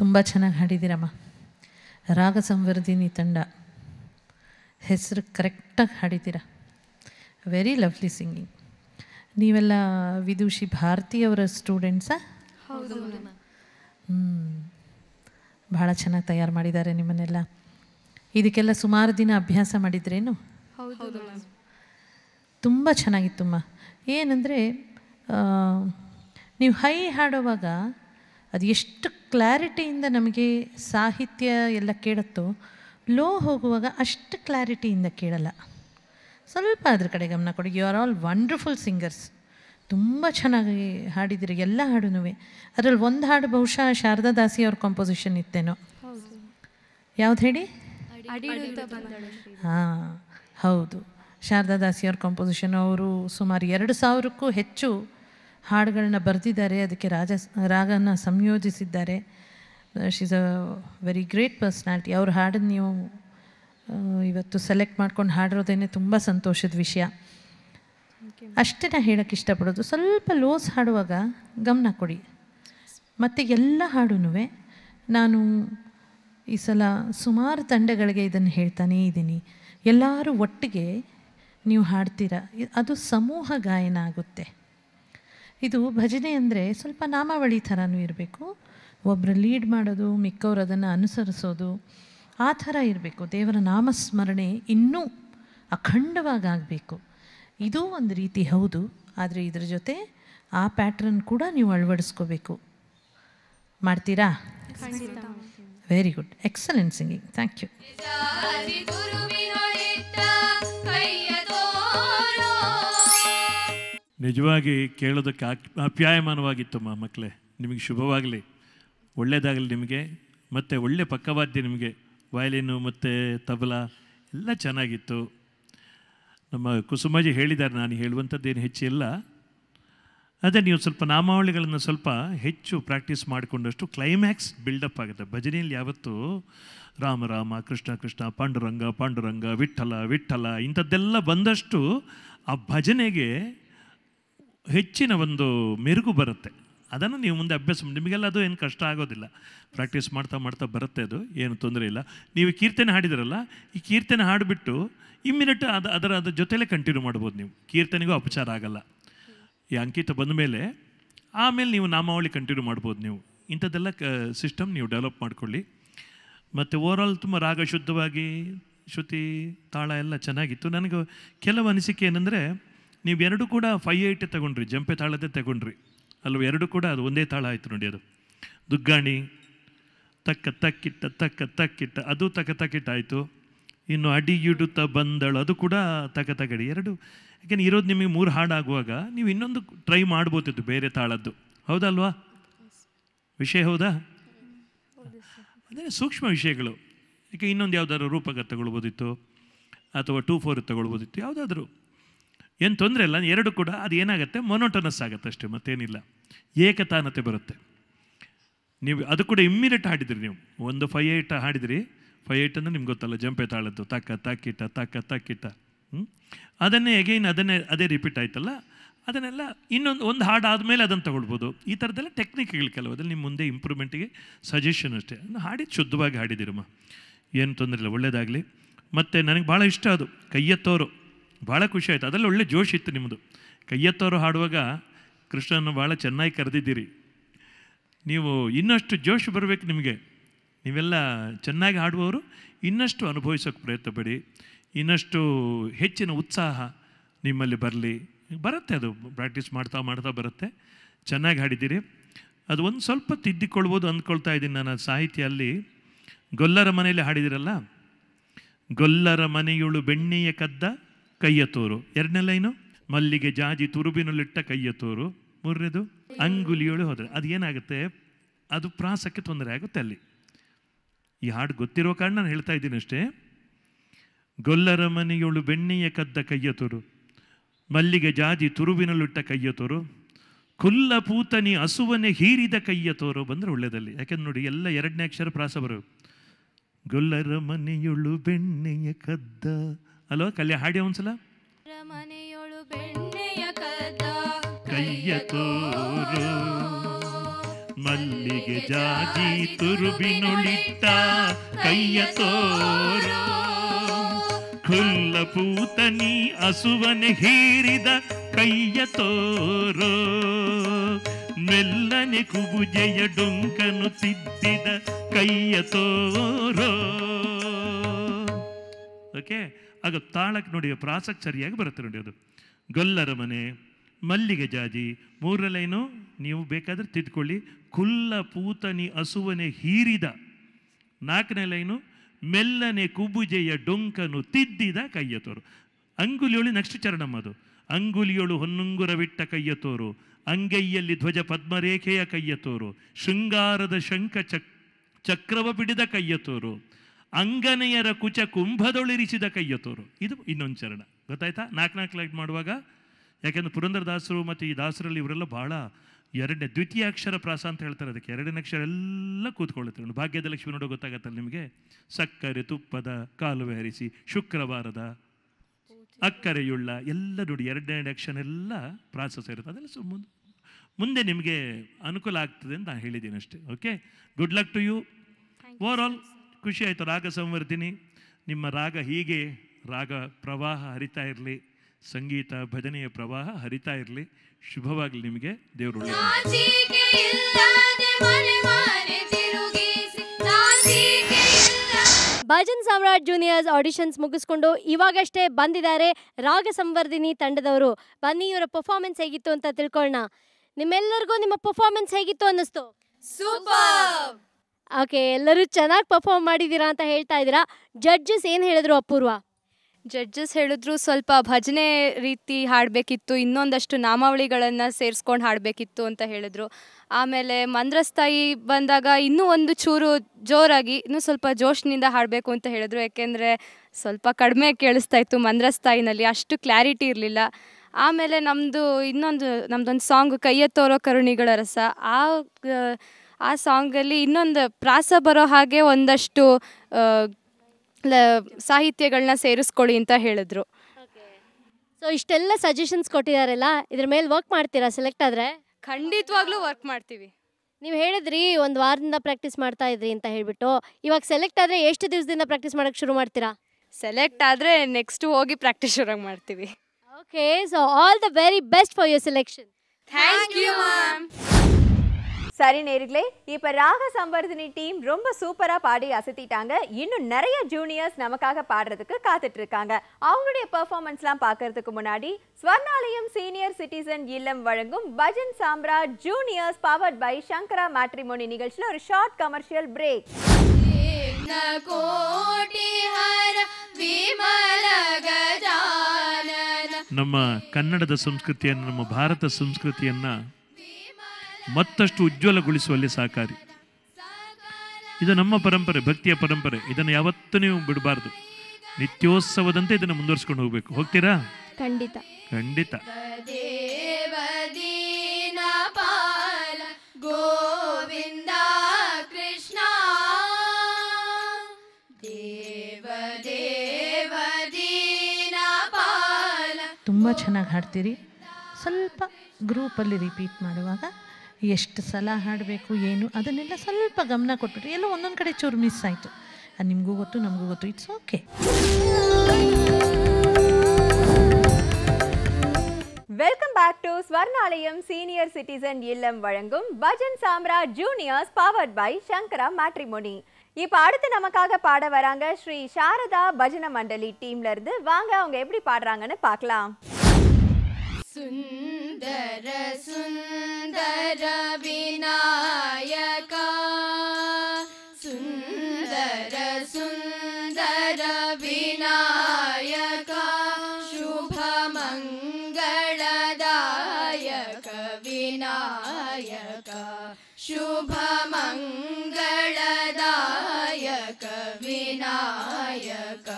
ತುಂಬ ಚೆನ್ನಾಗಿ ಹಾಡಿದ್ದೀರಮ್ಮ. ರಾಗ ಸಂವರ್ಧಿನಿ ತಂಡ ಹೆಸರು ಕರೆಕ್ಟಾಗಿ ಹಾಡಿದ್ದೀರ. Very lovely singing. ನೀವೆಲ್ಲ ವಿದುಷಿ ಭಾರತಿಯವರ ಸ್ಟೂಡೆಂಟ್ಸಾ? ಹೌದು. ಹ್ಞೂ, ಭಾಳ ಚೆನ್ನಾಗಿ ತಯಾರು ಮಾಡಿದ್ದಾರೆ ನಿಮ್ಮನ್ನೆಲ್ಲ. ಇದಕ್ಕೆಲ್ಲ ಸುಮಾರು ದಿನ ಅಭ್ಯಾಸ ಮಾಡಿದ್ರೇನು? ಹೌದು, ತುಂಬ ಚೆನ್ನಾಗಿತ್ತುಮ್ಮ. ಏನಂದರೆ ನೀವು ಹೈ ಹಾಡುವಾಗ ಅದು ಎಷ್ಟು ಕ್ಲಾರಿಟಿಯಿಂದ ನಮಗೆ ಸಾಹಿತ್ಯ ಎಲ್ಲ ಕೇಳುತ್ತೋ, ಲೋ ಹೋಗುವಾಗ ಅಷ್ಟು ಕ್ಲಾರಿಟಿಯಿಂದ ಕೇಳಲ್ಲ. ಸ್ವಲ್ಪ ಅದ್ರ ಕಡೆ ಗಮನ ಕೊಡಿ. You are all wonderful singers. ತುಂಬ ಚೆನ್ನಾಗಿ ಹಾಡಿದಿರಿ ಎಲ್ಲ ಹಾಡುನೂ. ಅದರಲ್ಲಿ ಒಂದು ಹಾಡು ಬಹುಶಃ ಶಾರದಾ ದಾಸಿ ಅವ್ರ ಕಾಂಪೋಸಿಷನ್ ಇತ್ತೇನೋ, ಯಾವ್ದು ಹೇಳಿ? ಹಾಂ, ಹೌದು, ಶಾರದಾ ದಾಸಿ ಅವ್ರ ಕಾಂಪೋಸಿಷನ್. ಅವರು ಸುಮಾರು ಎರಡು ಸಾವಿರಕ್ಕೂ ಹೆಚ್ಚು ಹಾಡುಗಳನ್ನ ಬರೆದಿದ್ದಾರೆ. ಅದಕ್ಕೆ ರಾಜ ರಾಗನ ಸಂಯೋಜಿಸಿದ್ದಾರೆ. She is a very great personality. ಅವ್ರ ಹಾಡನ್ನು ನೀವು ಇವತ್ತು ಸೆಲೆಕ್ಟ್ ಮಾಡ್ಕೊಂಡು ಹಾಡಿರೋದೇನೆ ತುಂಬ ಸಂತೋಷದ ವಿಷಯ. ಅಷ್ಟೇ ನಾನು ಹೇಳೋಕ್ಕೆ ಇಷ್ಟಪಡೋದು. ಸ್ವಲ್ಪ ಲೋಸ್ ಹಾಡುವಾಗ ಗಮನ ಕೊಡಿ. ಮತ್ತು ಎಲ್ಲ ಹಾಡುನೂ ನಾನು ಈ ಸಲ ಸುಮಾರು ತಂಡಗಳಿಗೆ ಇದನ್ನು ಹೇಳ್ತಾನೇ ಇದ್ದೀನಿ, ಎಲ್ಲರೂ ಒಟ್ಟಿಗೆ ನೀವು ಹಾಡ್ತೀರ, ಅದು ಸಮೂಹ ಗಾಯನ ಆಗುತ್ತೆ. ಇದು ಭಜನೆ ಅಂದರೆ ಸ್ವಲ್ಪ ನಾಮಾವಳಿ ಥರನೂ ಇರಬೇಕು. ಒಬ್ಬರು ಲೀಡ್ ಮಾಡೋದು, ಮಿಕ್ಕವ್ರು ಅದನ್ನು ಅನುಸರಿಸೋದು, ಆ ಥರ ಇರಬೇಕು. ದೇವರ ನಾಮಸ್ಮರಣೆ ಇನ್ನೂ ಅಖಂಡವಾಗಿ ಆಗಬೇಕು. ಇದು ಒಂದು ರೀತಿ ಹೌದು, ಆದರೆ ಇದ್ರ ಜೊತೆ ಆ ಪ್ಯಾಟ್ರನ್ ಕೂಡ ನೀವು ಅಳವಡಿಸ್ಕೋಬೇಕು. ಮಾಡ್ತೀರಾ? Very good, excellent singing. Thank you. ನಿಜವಾಗಿ ಕೇಳೋದಕ್ಕೆ ಆಪ್ಯಾಯಮಾನವಾಗಿತ್ತಮ್ಮ. ಮಕ್ಕಳೇ, ನಿಮಗೆ ಶುಭವಾಗಲಿ, ಒಳ್ಳೆಯದಾಗಲಿ ನಿಮಗೆ. ಮತ್ತು ಒಳ್ಳೆ ಪಕ್ಕವಾದ್ಯ ನಿಮಗೆ, ವಯಲಿನು ಮತ್ತು ತಬಲಾ ಎಲ್ಲ ಚೆನ್ನಾಗಿತ್ತು. ನಮ್ಮ ಕುಸುಮಾಜಿ ಹೇಳಿದ್ದಾರೆ, ನಾನು ಹೇಳುವಂಥದ್ದೇನು ಹೆಚ್ಚಿಲ್ಲ. ಅದೇ ನೀವು ಸ್ವಲ್ಪ ನಾಮಾವಳಿಗಳನ್ನು ಸ್ವಲ್ಪ ಹೆಚ್ಚು ಪ್ರಾಕ್ಟೀಸ್ ಮಾಡಿಕೊಂಡಷ್ಟು ಕ್ಲೈಮ್ಯಾಕ್ಸ್ ಬಿಲ್ಡಪ್ ಆಗುತ್ತೆ ಭಜನೆಯಲ್ಲಿ. ಯಾವತ್ತೂ ರಾಮ ರಾಮ, ಕೃಷ್ಣ ಕೃಷ್ಣ, ಪಾಂಡುರಂಗ ಪಾಂಡುರಂಗ, ವಿಠಲ ವಿಠಲ ಇಂಥದ್ದೆಲ್ಲ ಬಂದಷ್ಟು ಆ ಭಜನೆಗೆ ಹೆಚ್ಚಿನ ಒಂದು ಮೆರುಗು ಬರುತ್ತೆ. ಅದನ್ನು ನೀವು ಮುಂದೆ ಅಭ್ಯಾಸ ಮಾಡಿ. ನಿಮಗೆಲ್ಲ ಅದು ಏನು ಕಷ್ಟ ಆಗೋದಿಲ್ಲ, ಪ್ರಾಕ್ಟೀಸ್ ಮಾಡ್ತಾ ಮಾಡ್ತಾ ಬರುತ್ತೆ. ಅದು ಏನು ತೊಂದರೆ ಇಲ್ಲ. ನೀವು ಕೀರ್ತನೆ ಹಾಡಿದಿರಲ್ಲ, ಈ ಕೀರ್ತನೆ ಹಾಡಿಬಿಟ್ಟು ಇಮ್ಮಿಡಿಯೇಟ್ ಅದು ಅದರ ಅದ್ರ ಜೊತೆಲೇ ಕಂಟಿನ್ಯೂ ಮಾಡ್ಬೋದು. ನೀವು ಕೀರ್ತನೆಗೂ ಅಪಚಾರ ಆಗಲ್ಲ. ಈ ಅಂಕಿತ ಬಂದ ಮೇಲೆ ಆಮೇಲೆ ನೀವು ನಾಮಾವಳಿ ಕಂಟಿನ್ಯೂ ಮಾಡ್ಬೋದು. ನೀವು ಇಂಥದ್ದೆಲ್ಲ ಕ ಸಿಸ್ಟಮ್ ನೀವು ಡೆವಲಪ್ ಮಾಡಿಕೊಳ್ಳಿ. ಮತ್ತು ಓವರಾಲ್ ತುಂಬ ರಾಗ ಶುದ್ಧವಾಗಿ, ಶ್ರುತಿ ತಾಳ ಎಲ್ಲ ಚೆನ್ನಾಗಿತ್ತು. ನನಗೆ ಕೆಲವು ಅನಿಸಿಕೆ ಏನಂದರೆ ನೀವೆರಡು ಕೂಡ ಐವತ್ತು ಎಂಟು ತಗೊಂಡ್ರಿ, ಜಂಪೆ ತಾಳದೆ ತಗೊಂಡ್ರಿ ಅಲ್ವ, ಎರಡು ಕೂಡ ಅದು ಒಂದೇ ತಾಳ ಆಯಿತು ನೋಡಿ. ಅದು ದುಗ್ಗಾಣಿ ತಕ್ಕ ತಕ್ಕಿಟ್ಟ ತಕ್ಕ ತಕ್ಕಿಟ್ಟ ಅದು ತಕ್ಕ ತಕ್ಕಿಟ್ಟ ಆಯಿತು. ಇನ್ನು ಅಡಿಯುಡುತ್ತ ಬಂದಳು ಅದು ಕೂಡ ತಕ್ಕ ತಗಡಿ ಎರಡು. ಯಾಕೆಂದರೆ ಇರೋದು ನಿಮಗೆ ಮೂರು ಹಾಡಾಗುವಾಗ ನೀವು ಇನ್ನೊಂದು ಟ್ರೈ ಮಾಡ್ಬೋದಿತ್ತು ಬೇರೆ ತಾಳದ್ದು, ಹೌದಲ್ವಾ? ವಿಷಯ ಹೌದಾ? ಅಂದರೆ ಸೂಕ್ಷ್ಮ ವಿಷಯಗಳು. ಯಾಕೆ ಇನ್ನೊಂದು ಯಾವುದಾದ್ರು ರೂಪಕ ತಗೊಳ್ಬೋದಿತ್ತು ಅಥವಾ ಟೂ ಫೋರ್ ತಗೊಳ್ಬೋದಿತ್ತು, ಯಾವುದಾದ್ರೂ ಏನು ತೊಂದರೆ ಇಲ್ಲ. ಎರಡು ಕೂಡ ಅದು ಏನಾಗುತ್ತೆ ಮೊನೋಟನಸ್ ಆಗುತ್ತೆ ಅಷ್ಟೇ, ಮತ್ತೇನಿಲ್ಲ. ಏಕತಾನತೆ ಬರುತ್ತೆ. ನೀವು ಅದು ಕೂಡ ಇಮ್ಮಿಡಿಯೇಟ್ ಹಾಡಿದ್ರಿ, ನೀವು ಒಂದು ಫೈ ಏಟ್ ಹಾಡಿದ್ರಿ. ಫೈ ಏಟ್ ಅಂದರೆ ನಿಮ್ಗೆ ಗೊತ್ತಲ್ಲ, ಜಂಪೆ ತಾಳದ್ದು ತಾಕ ತಾಕಿಟ್ಟ ತಾಕ ತಾಕಿಟ್ಟ. ಹ್ಞೂ ಅದನ್ನೇ ಎಗೈನ್ ಅದನ್ನೇ ಅದೇ ರಿಪೀಟ್ ಆಯ್ತಲ್ಲ, ಅದನ್ನೆಲ್ಲ ಇನ್ನೊಂದು ಒಂದು ಹಾಡು ಆದಮೇಲೆ ಅದನ್ನು ತಗೊಳ್ಬೋದು. ಈ ಥರದ್ದೆಲ್ಲ ಟೆಕ್ನಿಕ್ಗಳು ಕೆಲವದಲ್ಲಿ ನಿಮ್ಮ ಮುಂದೆ ಇಂಪ್ರೂವ್ಮೆಂಟಿಗೆ ಸಜೆಷನ್ ಅಷ್ಟೇ. ಹಾಡಿದ್ದು ಶುದ್ಧವಾಗಿ ಹಾಡಿದಿರಮ್ಮ, ಏನು ತೊಂದರೆ ಇಲ್ಲ, ಒಳ್ಳೆಯದಾಗಲಿ. ಮತ್ತು ನನಗೆ ಭಾಳ ಇಷ್ಟ ಅದು ಕೈಯತ್ತೋರು, ಭಾಳ ಖುಷಿ ಆಯಿತು. ಅದರಲ್ಲಿ ಒಳ್ಳೆ ಜೋಶ್ ಇತ್ತು ನಿಮ್ಮದು. ಕೈಯತ್ತೋರು ಹಾಡುವಾಗ ಕೃಷ್ಣನ ಭಾಳ ಚೆನ್ನಾಗಿ ಕರೆದಿದ್ದೀರಿ ನೀವು. ಇನ್ನಷ್ಟು ಜೋಶ್ ಬರಬೇಕು ನಿಮಗೆ. ನೀವೆಲ್ಲ ಚೆನ್ನಾಗಿ ಹಾಡುವವರು ಇನ್ನಷ್ಟು ಅನುಭವಿಸೋಕ್ಕೆ ಪ್ರಯತ್ನ ಪಡಿ, ಇನ್ನಷ್ಟು ಹೆಚ್ಚಿನ ಉತ್ಸಾಹ ನಿಮ್ಮಲ್ಲಿ ಬರಲಿ. ಬರುತ್ತೆ ಅದು, ಪ್ರಾಕ್ಟೀಸ್ ಮಾಡ್ತಾ ಮಾಡ್ತಾ ಬರುತ್ತೆ. ಚೆನ್ನಾಗಿ ಹಾಡಿದ್ದೀರಿ. ಅದು ಒಂದು ಸ್ವಲ್ಪ ತಿದ್ದಿಕೊಳ್ಬೋದು ಅಂದ್ಕೊಳ್ತಾ ಇದ್ದೀನಿ ನಾನು. ಸಾಹಿತ್ಯಲ್ಲಿ ಗೊಲ್ಲರ ಮನೆಯಲ್ಲಿ ಹಾಡಿದಿರಲ್ಲ, ಗೊಲ್ಲರ ಮನೆಯುಳು ಬೆಣ್ಣೆಯ ಕದ್ದ ಕೈಯ ತೋರು, ಎರಡನೇ ಲೈನು ಮಲ್ಲಿಗೆ ಜಾಜಿ ತುರುಬಿನಲ್ಲಿಟ್ಟ ಕೈಯ ತೋರು, ಮೂರನೇದು ಅಂಗುಲಿಯೋಳು ಹೋದರೆ, ಅದು ಏನಾಗುತ್ತೆ ಅದು ಪ್ರಾಸಕ್ಕೆ ತೊಂದರೆ ಆಗುತ್ತೆ ಅಲ್ಲಿ. ಈ ಹಾಡು ಗೊತ್ತಿರೋ ಕಾರಣ ನಾನು ಹೇಳ್ತಾ ಇದ್ದೀನಿ ಅಷ್ಟೇ. ಗೊಲ್ಲರ ಮನೆಯುಳು ಬೆಣ್ಣೆಯ ಕದ್ದ ಕೈಯ ತೋರು, ಮಲ್ಲಿಗೆ ಜಾಜಿ ತುರುವಿನಲ್ಲಿಟ್ಟ ಕೈಯ ತೋರು, ಕುಲ್ಲ ಪೂತನಿ ಹಸುವನೆ ಹೀರಿದ ಕೈಯ ತೋರು ಬಂದರೆ ಒಳ್ಳೆಯದಲ್ಲಿ. ಯಾಕೆಂದ್ರೆ ನೋಡಿ ಎಲ್ಲ ಎರಡನೇ ಅಕ್ಷರ ಪ್ರಾಸ ಬರೋದು. ಗೊಲ್ಲರ ಮನೆಯೊಳು ಬೆಣ್ಣೆಯ ಕದ್ದ ಅಲ್ವಾ, ಕಲ್ಯ ಹಾಡಿ ಒಂದ್ಸಲ. ಮನೆಯೊಳು ಬೆಣ್ಣೆಯ ಕದ್ದ ಕೈಯ ತೋರು, ಮಲ್ಲಿಗೆ ಜಾಜಿ ತುರುಬಿನೊಳಿಟ್ಟ ಕೈಯ ತೋರು, ಖುಲ್ಲ ಪೂತನಿ ಹಸುವನೆ ಹೀರಿದ ಕೈಯ ತೋರು, ಮೆಲ್ಲನೆ ಕುಬುಜೆಯ ಡೊಂಕನು ತಿದ್ದಿದ ಕೈಯ ತೋರು. ಓಕೆ, ಆಗ ತಾಳಕ್ಕೆ ನೋಡಿ ಪ್ರಾಸಕ್ಕೆ ಸರಿಯಾಗಿ ಬರುತ್ತೆ ನೋಡಿ ಅದು. ಗೊಲ್ಲರ ಮನೆ, ಮಲ್ಲಿಗೆ ಜಾಜಿ, ಮೂರನೇನು ನೀವು ಬೇಕಾದರೆ ತಿದ್ಕೊಳ್ಳಿ, ಖುಲ್ಲ ಪೂತನಿ ಹಸುವನೆ ಹೀರಿದ, ನಾಲ್ಕನೇ ಲೈನು ಮೆಲ್ಲನೆ ಕುಬುಜೆಯ ಡೊಂಕನು ತಿದ್ದಿದ ಕೈಯ ತೋರು, ಅಂಗುಲಿಯೋಳು ನೆಕ್ಸ್ಟ್ ಚರಣಮ್ಮ ಅದು, ಅಂಗುಲಿಯೋಳು ಹೊನ್ನಂಗುರವಿಟ್ಟ ಕೈಯ ತೋರು, ಅಂಗೈಯಲ್ಲಿ ಧ್ವಜ ಪದ್ಮರೇಖೆಯ ಕೈಯ ತೋರು, ಶೃಂಗಾರದ ಶಂಖ ಚಕ್ ಚಕ್ರವ ಬಿಡಿದ ಕೈಯ ತೋರು, ಅಂಗನೆಯರ ಕುಚ ಕುಂಭದೊಳಿರಿಸಿದ ಕೈಯ ತೋರು. ಇದು ಇನ್ನೊಂದು ಚರಣ, ಗೊತ್ತಾಯ್ತಾ? ನಾಲ್ಕು ನಾಲ್ಕು ಲೈಟ್ ಮಾಡುವಾಗ. ಯಾಕೆಂದರೆ ಪುರಂದರದಾಸರು ಮತ್ತು ಈ ದಾಸರಲ್ಲಿ ಇವರೆಲ್ಲ ಭಾಳ ಎರಡನೇ ದ್ವಿತೀಯ ಅಕ್ಷರ ಪ್ರಾಸ ಅಂತ ಹೇಳ್ತಾರೆ. ಅದಕ್ಕೆ ಎರಡನೇ ಅಕ್ಷರ ಎಲ್ಲ ಕೂತ್ಕೊಳ್ಳುತ್ತೆ. ಭಾಗ್ಯದ ಲಕ್ಷ್ಮಿ ನೋಡೋ ಗೊತ್ತಾಗತ್ತಲ್ಲ ನಿಮಗೆ. ಸಕ್ಕರೆ ತುಪ್ಪದ ಕಾಲುವೆ ಹರಿಸಿ ಶುಕ್ರವಾರದ ಅಕ್ಕರೆಯುಳ್ಳ ಎಲ್ಲ ನೋಡಿ ಎರಡನೇ ಅಕ್ಷರ ಎಲ್ಲ ಪ್ರಾಸ ಸೇರುತ್ತೆ. ಅದೆಲ್ಲ ಸೊ ಮುಂದೆ ಮುಂದೆ ನಿಮಗೆ ಅನುಕೂಲ ಆಗ್ತದೆ ಅಂತ ನಾನು ಹೇಳಿದ್ದೀನಿ ಅಷ್ಟೇ. Okay, good luck to you. Overall ಖುಷಿ ಆಯಿತು. ರಾಗ ಸಂವರ್ಧಿನಿ, ನಿಮ್ಮ ರಾಗ ಹೀಗೆ ರಾಗ ಪ್ರವಾಹ ಹರಿತಾ ಇರಲಿ, ಸಂಗೀತ ಭಜನೆಯ ಪ್ರವಾಹ ಹರಿತಾ ಇರಲಿ. ಶುಭವಾಗಲಿ ನಿಮಗೆ. ದೇವರು ಭಜನ್ ಸಾಮ್ರಾಟ್ ಜೂನಿಯರ್ಸ್ ಆಡಿಷನ್ಸ್ ಮುಗಿಸ್ಕೊಂಡು ಇವಾಗಷ್ಟೇ ಬಂದಿದ್ದಾರೆ ರಾಗ ಸಂವರ್ಧಿನಿ ತಂಡದವರು. ಬನ್ನಿ, ಇವರ ಪರ್ಫಾರ್ಮೆನ್ಸ್ ಹೇಗಿತ್ತು ಅಂತ ತಿಳ್ಕೊಳ್ಳೋಣ. ನಿಮ್ಮೆಲ್ಲರಿಗೂ ನಿಮ್ಮ ಪರ್ಫಾರ್ಮೆನ್ಸ್ ಹೇಗಿತ್ತು ಅನ್ನಿಸ್ತು? ಸೂಪರ್. ಓಕೆ, ಎಲ್ಲರೂ ಚೆನ್ನಾಗಿ ಪರ್ಫಾರ್ಮ್ ಮಾಡಿದ್ದೀರಾ ಅಂತ ಹೇಳ್ತಾ ಇದ್ದೀರಾ. ಜಡ್ಜಸ್ ಏನು ಹೇಳಿದ್ರು ಅಪೂರ್ವ? ಜಡ್ಜಸ್ ಹೇಳಿದ್ರು ಸ್ವಲ್ಪ ಭಜನೆ ರೀತಿ ಹಾಡಬೇಕಿತ್ತು, ಇನ್ನೊಂದಷ್ಟು ನಾಮಾವಳಿಗಳನ್ನು ಸೇರಿಸ್ಕೊಂಡು ಹಾಡಬೇಕಿತ್ತು ಅಂತ ಹೇಳಿದ್ರು. ಆಮೇಲೆ ಮಂದ್ರಸ್ಥಾಯಿ ಬಂದಾಗ ಇನ್ನೂ ಒಂದು ಚೂರು ಜೋರಾಗಿ ಇನ್ನೂ ಸ್ವಲ್ಪ ಜೋಶ್ನಿಂದ ಹಾಡಬೇಕು ಅಂತ ಹೇಳಿದ್ರು. ಯಾಕೆಂದರೆ ಸ್ವಲ್ಪ ಕಡಿಮೆ ಕೇಳಿಸ್ತಾ ಇತ್ತು ಮಂದ್ರಸ್ಥಾಯಿನಲ್ಲಿ, ಅಷ್ಟು ಕ್ಲಾರಿಟಿ ಇರಲಿಲ್ಲ. ಆಮೇಲೆ ನಮ್ಮದು ಇನ್ನೊಂದು ನಮ್ಮದೊಂದು ಸಾಂಗ್ ಕೈಯ ತೋರೋ ಕರುಣಿಗಳ ರಸ, ಆ ಆ ಸಾಂಗಲ್ಲಿ ಇನ್ನೊಂದು ಪ್ರಾಸ ಬರೋ ಹಾಗೆ ಒಂದಷ್ಟು ಸಾಹಿತ್ಯಗಳನ್ನ ಸೇರಿಸ್ಕೊಳ್ಳಿ ಅಂತ ಹೇಳಿದ್ರು. ಸೊ ಇಷ್ಟೆಲ್ಲ ಸಜೆಷನ್ಸ್ ಕೊಟ್ಟಿದ್ದಾರಲ್ಲ, ಇದ್ರ ಮೇಲೆ ವರ್ಕ್ ಮಾಡ್ತೀರಾ? ಸೆಲೆಕ್ಟ್ ಆದರೆ ಖಂಡಿತವಾಗ್ಲೂ ವರ್ಕ್ ಮಾಡ್ತೀವಿ. ನೀವು ಹೇಳಿದ್ರಿ ಒಂದು ವಾರದಿಂದ ಪ್ರಾಕ್ಟೀಸ್ ಮಾಡ್ತಾ ಇದ್ರಿ ಅಂತ ಹೇಳಿಬಿಟ್ಟು, ಇವಾಗ ಸೆಲೆಕ್ಟ್ ಆದರೆ ಎಷ್ಟು ದಿವಸದಿಂದ ಪ್ರಾಕ್ಟೀಸ್ ಮಾಡೋಕ್ಕೆ ಶುರು ಮಾಡ್ತೀರಾ? ಸೆಲೆಕ್ಟ್ ಆದರೆ ನೆಕ್ಸ್ಟ್ ಹೋಗಿ ಪ್ರಾಕ್ಟೀಸ್ ಶುರು ಮಾಡ್ತೀವಿ. Okay, so all the very best for your selection. Thank you ma'am. சரி நேயர்களே இப்ப ராக சம்வர்தினி டீம் ரொம்ப சூப்பரா பாடி அசத்திட்டாங்க. இன்னும் நிறைய ஜூனியர்ஸ் நமக்காக பாடுறதுக்கு காத்துட்டு இருக்காங்க. அவங்களுடைய பெர்ஃபார்மன்ஸ்லாம் பார்க்கிறதுக்கு முன்னாடி ஸ்வர்ணாலயம் சீனியர் சிட்டிசன் இல்லம் வழங்கும் Bhajan Samrat juniors powered by Sankara Matrimony நிகழ்ச்சியில ஒரு ஷார்ட் கமர்ஷியல் பிரேக். ನಮ್ಮ ಕನ್ನಡದ ಸಂಸ್ಕೃತಿಯನ್ನು ನಮ್ಮ ಭಾರತ ಸಂಸ್ಕೃತಿಯನ್ನು ಮತ್ತಷ್ಟು ಉಜ್ವಲಗೊಳಿಸುವಲ್ಲಿ ಸಹಕಾರಿ. ಇದು ನಮ್ಮ ಪರಂಪರೆ, ಭಕ್ತಿಯ ಪರಂಪರೆ. ಇದನ್ನು ಯಾವತ್ತೂ ನೀವು ಬಿಡಬಾರದು. ನಿತ್ಯೋತ್ಸವದಂತೆ ಇದನ್ನು ಮುಂದುವರಿಸಿಕೊಂಡು ಹೋಗಬೇಕು. ಹೋಗ್ತೀರಾ? ಖಂಡಿತ ಖಂಡಿತ. ತುಂಬ ಚೆನ್ನಾಗಿ ಹಾಡ್ತೀರಿ. ಸ್ವಲ್ಪ ಗ್ರೂಪಲ್ಲಿ ರಿಪೀಟ್ ಮಾಡುವಾಗ ಎಷ್ಟು ಸಲ ಹಾಡಬೇಕು ಏನು ಅದನ್ನೆಲ್ಲ ಸ್ವಲ್ಪ ಗಮನ ಕೊಟ್ಬಿಟ್ರಿ. ಎಲ್ಲ ಒಂದೊಂದು ಕಡೆ ಚೂರು ಮಿಸ್ ಆಯಿತು. ಅದು ನಿಮಗೂ ಗೊತ್ತು ನಮಗೂ ಗೊತ್ತು. It's okay. Welcome back to Swarnalayam Senior Citizen ಇಲ್ಲಂ ವಳಂಗಂ Bhajan Samrat juniors powered by Shankara Matrimony. இப்போ அடுத்து நமக்காக பாட வராங்க ஸ்ரீ சாரதா பஜன மண்டலி டீம்ல இருந்து. வாங்க அவங்க எப்படி பாடுறாங்கன்னு பார்க்கலாம். சுந்தர சுந்தர விநாயகா சுந்தர சுந்தர விநாயகா சுப மங்களதாயக விநாயகா சுப மங்களதாயக விநாயக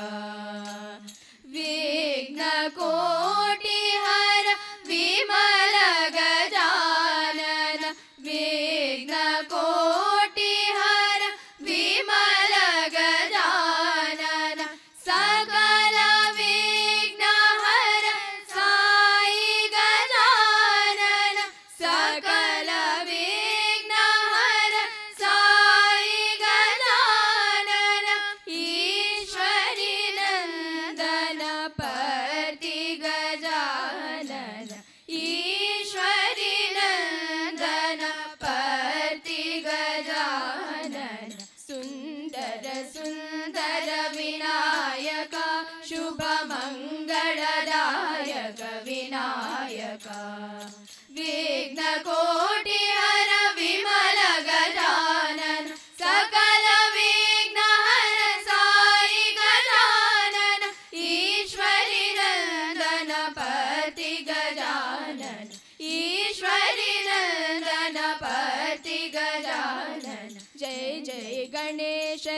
விக்ன கோட்டிஹர விமல கஜானன விக்ன கோட்டிஹர விமல கஜானன சகல விக்னஹர சாயி கஜானன சகல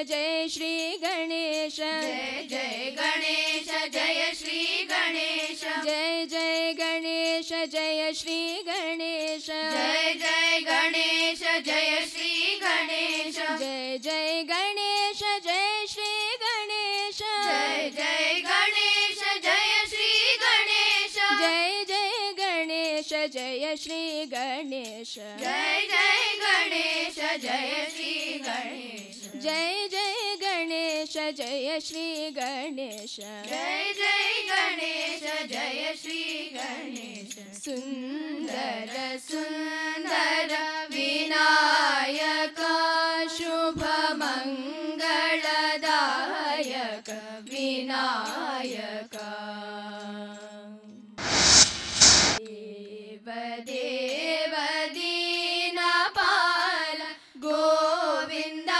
जय श्री गणेश जय जय गणेश जय श्री गणेश जय जय गणेश जय श्री गणेश जय जय गणेश जय श्री गणेश जय जय गणेश जय श्री गणेश जय जय गणेश जय श्री गणेश जय जय गणेश जय श्री गणेश जय जय गणेश जय श्री गणेश जय जय गणेश जय श्री गणेश जय जय गणेश जय श्री गणेश सुंदर सुंदर विनायक शुभ मंगलदायक विनायक देव देव दीनपाल गोविंद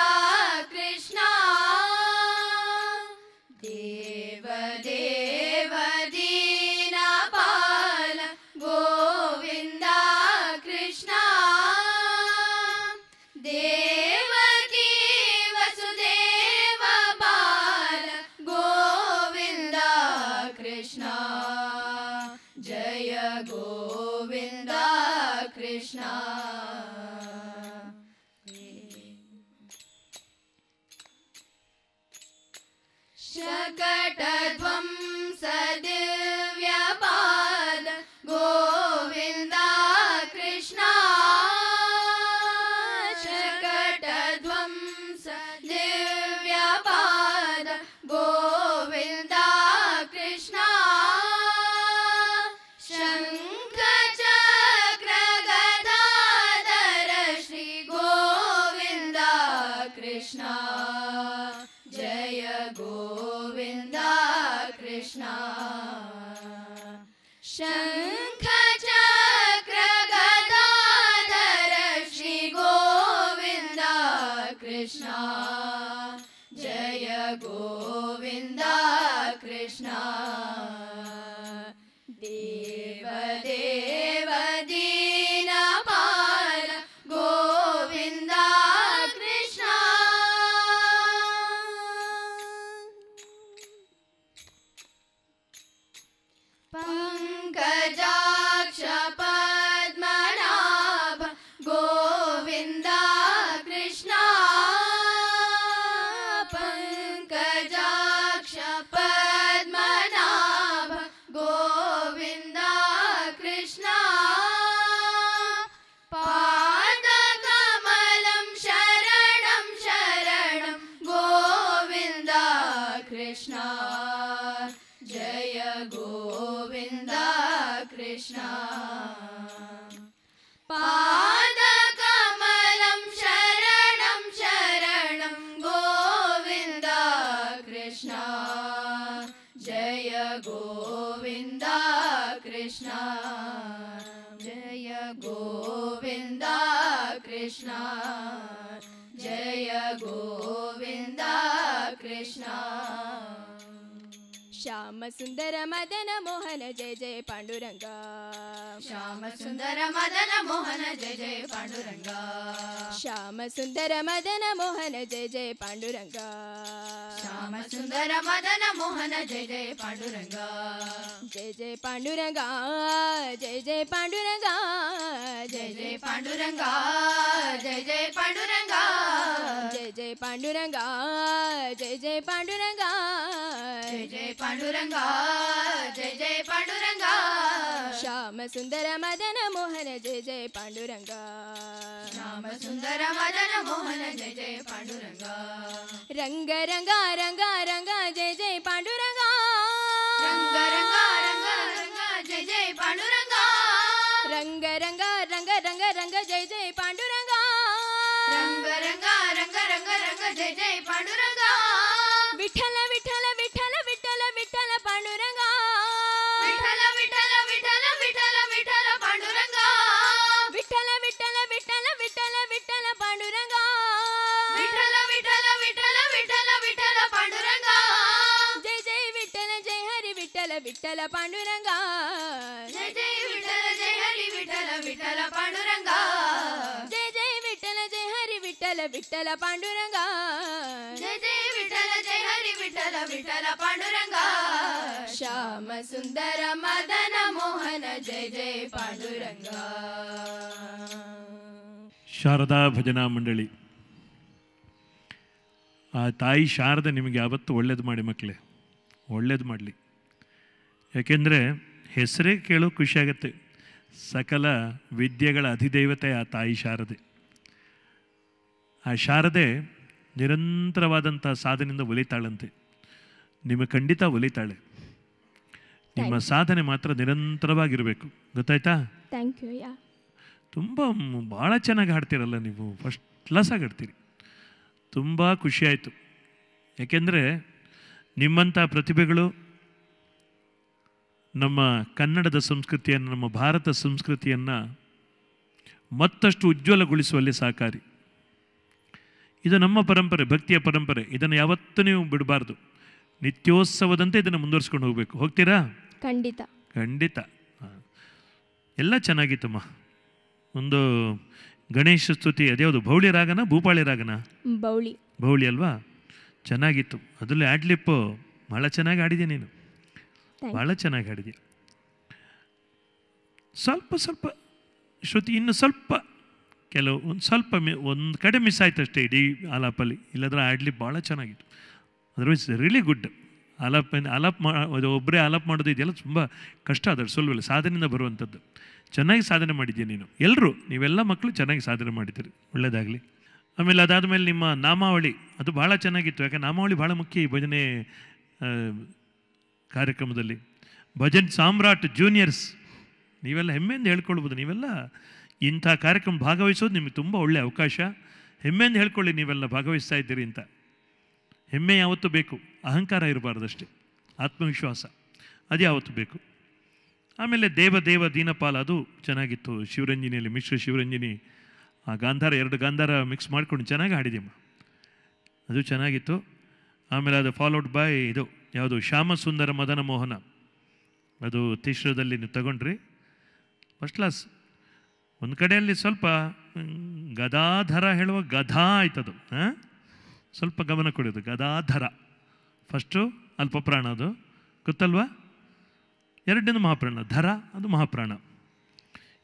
शकटध्वं सदिव्यपाद गोविंदा कृष्णा शकटध्वं सदिव्यपाद गोविंदा कृष्णा शंखचक्रगदाधर श्री कृष्णा जय गोविंदा कृष्णा देव देव दीनपाल गोविंदा कृष्णा। पंकजाक्ष पद्मनाभ गोविंदा कृष्णा पंकजाक्ष पद्मनाभ गोविंदा कृष्णा पादकमलं शरणं शरणं गोविंदा कृष्णा जय गोविंदा कृष्णा पादकमलं शरणं शरणं गोविंदा कृष्णा जय गोविंदा कृष्णा जय गोविंदा कृष्णा जय गोविंदा कृष्णा। श्याम सुंदर मदन मोहन जय जय पांडुरंगा श्याम सुंदर मदन मोहन जय जय पांडुरंगा श्याम सुंदर मदन मोहन जय जय पांडुरंगा श्याम सुंदर मदन मोहन जय जय पांडुरंगा जय जय पांडुरंगा जय जय पांडुरंगा जय जय पांडुरंगा जय जय पांडुरंगा जय जय पांडुरंगा जय जय पांडुरंगा जय जय पांडुरंगा जय जय पांडुरंगा श्याम सुंदर मदन मोहन जय जय पांडुरंगा श्याम सुंदर मदन मोहन जय जय पांडुरंगा रंग रंगा रंगा रंगा जय जय पांडुरंगा रंग रंगा रंगा रंगा जय जय पांडुरंगा रंग रंगा रंग रंग रंग जय जय पांडुरंगा रंग रंगा रंग रंग रंग जय जय पांडुरंगा विठ्ठल विठ्ठल विठ्ठल विठ्ठल विठ्ठल पांडुरंगा विठ्ठल विठ्ठल विठ्ठल विठ्ठल विठ्ठल पांडुरंगा विठ्ठल विठ्ठल विठ्ठल विठ्ठल विठ्ठल पांडुरंगा विठ्ठल विठ्ठल विठ्ठल विठ्ठल विठ्ठल पांडुरंगा जय जय विठ्ठल जय हरि विठ्ठल विठ्ठल पांडुरंगा जय जय विठ्ठल जय हरि विठ्ठल विठ्ठल पांडुरंगा जय जय विठ्ठल जय हरि विठ्ठल विठ्ठल पांडुरंगा जय जय विठ्ठल जय हरि विठ्ठल विठ्ठल पांडुरंगा श्याम सुंदर मदन मोहन जय जय पांडुरंगा। ಶಾರದಾ ಭಜನಾ ಮಂಡಳಿ ಆ ತಾಯಿ ಶಾರದೆ ನಿಮಗೆ ಯಾವತ್ತೂ ಒಳ್ಳೇದು ಮಾಡಿ ಮಕ್ಕಳೇ, ಒಳ್ಳೇದು ಮಾಡಲಿ. ಯಾಕೆಂದರೆ ಹೆಸರೇ ಕೇಳೋ ಖುಷಿಯಾಗತ್ತೆ. ಸಕಲ ವಿದ್ಯೆಗಳ ಅಧಿದೇವತೆ ಆ ತಾಯಿ ಶಾರದೆ. ಆ ಶಾರದೆ ನಿರಂತರವಾದಂಥ ಸಾಧನೆಯಿಂದ ಒಲಿತಾಳಂತೆ, ನಿಮ್ಮ ಖಂಡಿತ ಒಲಿತಾಳೆ. ನಿಮ್ಮ ಸಾಧನೆ ಮಾತ್ರ ನಿರಂತರವಾಗಿರಬೇಕು, ಗೊತ್ತಾಯ್ತಾ? Thank you. ಯಾ ತುಂಬ ಭಾಳ ಚೆನ್ನಾಗಿ ಹಾಡ್ತೀರಲ್ಲ ನೀವು, ಫಸ್ಟ್ ಕ್ಲಾಸಾಗಿ ಹಾಡ್ತೀರಿ. ತುಂಬ ಖುಷಿಯಾಯಿತು. ಯಾಕೆಂದರೆ ನಿಮ್ಮಂಥ ಪ್ರತಿಭೆಗಳು ನಮ್ಮ ಕನ್ನಡದ ಸಂಸ್ಕೃತಿಯನ್ನು, ನಮ್ಮ ಭಾರತ ಸಂಸ್ಕೃತಿಯನ್ನು ಮತ್ತಷ್ಟು ಉಜ್ವಲಗೊಳಿಸುವಲ್ಲಿ ಸಹಕಾರಿ. ಇದು ನಮ್ಮ ಪರಂಪರೆ, ಭಕ್ತಿಯ ಪರಂಪರೆ. ಇದನ್ನು ಯಾವತ್ತೂ ನೀವು ಬಿಡಬಾರ್ದು. ನಿತ್ಯೋತ್ಸವದಂತೆ ಇದನ್ನು ಮುಂದುವರಿಸ್ಕೊಂಡು ಹೋಗಬೇಕು. ಹೋಗ್ತೀರಾ? ಖಂಡಿತ ಖಂಡಿತ. ಎಲ್ಲ ಚೆನ್ನಾಗಿತ್ತಮ್ಮ. ಒಂದು ಗಣೇಶ ಸ್ತುತಿ, ಅದ್ಯಾವುದು, ಬೌಳಿ ರಾಗನ ಭೂಪಾಳಿ ರಾಗನ? ಬೌಳಿ ಬೌಳಿ ಅಲ್ವಾ? ಚೆನ್ನಾಗಿತ್ತು. ಅದರಲ್ಲಿ ಆಡ್ಲಿಪ್ಪು ಭಾಳ ಚೆನ್ನಾಗಿ ಆಡಿದೆ ನೀನು, ಭಾಳ ಚೆನ್ನಾಗಿ ಆಡಿದೆ. ಸ್ವಲ್ಪ ಸ್ವಲ್ಪ ಶ್ರುತಿ, ಇನ್ನು ಸ್ವಲ್ಪ ಕೆಲವು ಒಂದು ಸ್ವಲ್ಪ ಮಿ ಒಂದು ಕಡೆ ಮಿಸ್ ಆಯ್ತು ಅಷ್ಟೇ ಇಡೀ ಆಲಾಪಲ್ಲಿ. ಇಲ್ಲಾಂದ್ರೆ ಆಡ್ಲಿಪ್ ಭಾಳ ಚೆನ್ನಾಗಿತ್ತು. Otherwise really good. Alap alap ಮಾ ಅದು ಒಬ್ಬರೇ ಆಲಾಪ್ ಮಾಡೋದು ಇದೆಯಲ್ಲ, ತುಂಬ ಕಷ್ಟ. ಅದರ ಸುಲಭ ಸಾಧನೆಯಿಂದ ಬರುವಂಥದ್ದು. ಚೆನ್ನಾಗಿ ಸಾಧನೆ ಮಾಡಿದ್ದೀಯ ನೀನು. ಎಲ್ಲರೂ ನೀವೆಲ್ಲ ಮಕ್ಕಳು ಚೆನ್ನಾಗಿ ಸಾಧನೆ ಮಾಡಿದ್ದೀರಿ, ಒಳ್ಳೆಯದಾಗಲಿ. ಆಮೇಲೆ ಅದಾದ ಮೇಲೆ ನಿಮ್ಮ ನಾಮಾವಳಿ ಅದು ಭಾಳ ಚೆನ್ನಾಗಿತ್ತು. ಯಾಕೆ ನಾಮಾವಳಿ ಭಾಳ ಮುಖ್ಯ ಈ ಭಜನೆ ಕಾರ್ಯಕ್ರಮದಲ್ಲಿ. ಭಜನ್ ಸಾಮ್ರಾಟ್ ಜೂನಿಯರ್ಸ್ ನೀವೆಲ್ಲ ಹೆಮ್ಮೆಯಿಂದ ಹೇಳ್ಕೊಳ್ಬೋದು. ನೀವೆಲ್ಲ ಇಂಥ ಕಾರ್ಯಕ್ರಮ ಭಾಗವಹಿಸೋದು ನಿಮಗೆ ತುಂಬ ಒಳ್ಳೆಯ ಅವಕಾಶ. ಹೆಮ್ಮೆಯಿಂದ ಹೇಳ್ಕೊಳ್ಳಿ, ನೀವೆಲ್ಲ ಭಾಗವಹಿಸ್ತಾ ಇದ್ದೀರಿ ಅಂತ. ಹೆಮ್ಮೆ ಯಾವತ್ತೂ ಬೇಕು, ಅಹಂಕಾರ ಇರಬಾರ್ದಷ್ಟೇ. ಆತ್ಮವಿಶ್ವಾಸ ಅದು ಯಾವತ್ತೂ ಬೇಕು. ಆಮೇಲೆ ದೇವ ದೇವ ದೀನಪಾಲ್ ಅದು ಚೆನ್ನಾಗಿತ್ತು. ಶಿವರಂಜಿನಿಯಲ್ಲಿ ಮಿಶ್ರ ಶಿವರಂಜಿನಿ ಆ ಗಾಂಧಾರ, ಎರಡು ಗಾಂಧಾರ ಮಿಕ್ಸ್ ಮಾಡ್ಕೊಂಡು ಚೆನ್ನಾಗಿ ಹಾಡಿದೆಯಮ್ಮ. ಅದು ಚೆನ್ನಾಗಿತ್ತು. ಆಮೇಲೆ ಅದು ಫಾಲೋಡ್ ಬೈ ಇದು ಯಾವುದು ಶ್ಯಾಮಸುಂದರ ಮದನ ಮೋಹನ, ಅದು ತೀಶ್ರದಲ್ಲಿ ನೀವು ತಗೊಂಡ್ರಿ, ಫಸ್ಟ್ ಕ್ಲಾಸ್. ಒಂದು ಕಡೆಯಲ್ಲಿ ಸ್ವಲ್ಪ ಗದಾಧರ ಹೇಳುವ ಗಧಾ ಆಯ್ತದು, ಹಾಂ ಸ್ವಲ್ಪ ಗಮನ ಕೊಡೋದು. ಗದಾಧರ ಫಸ್ಟು ಅಲ್ಪಪ್ರಾಣ, ಅದು ಗೊತ್ತಲ್ವಾ. ಎರಡನೇದು ಮಹಾಪ್ರಾಣ, ಧರ ಅದು ಮಹಾಪ್ರಾಣ.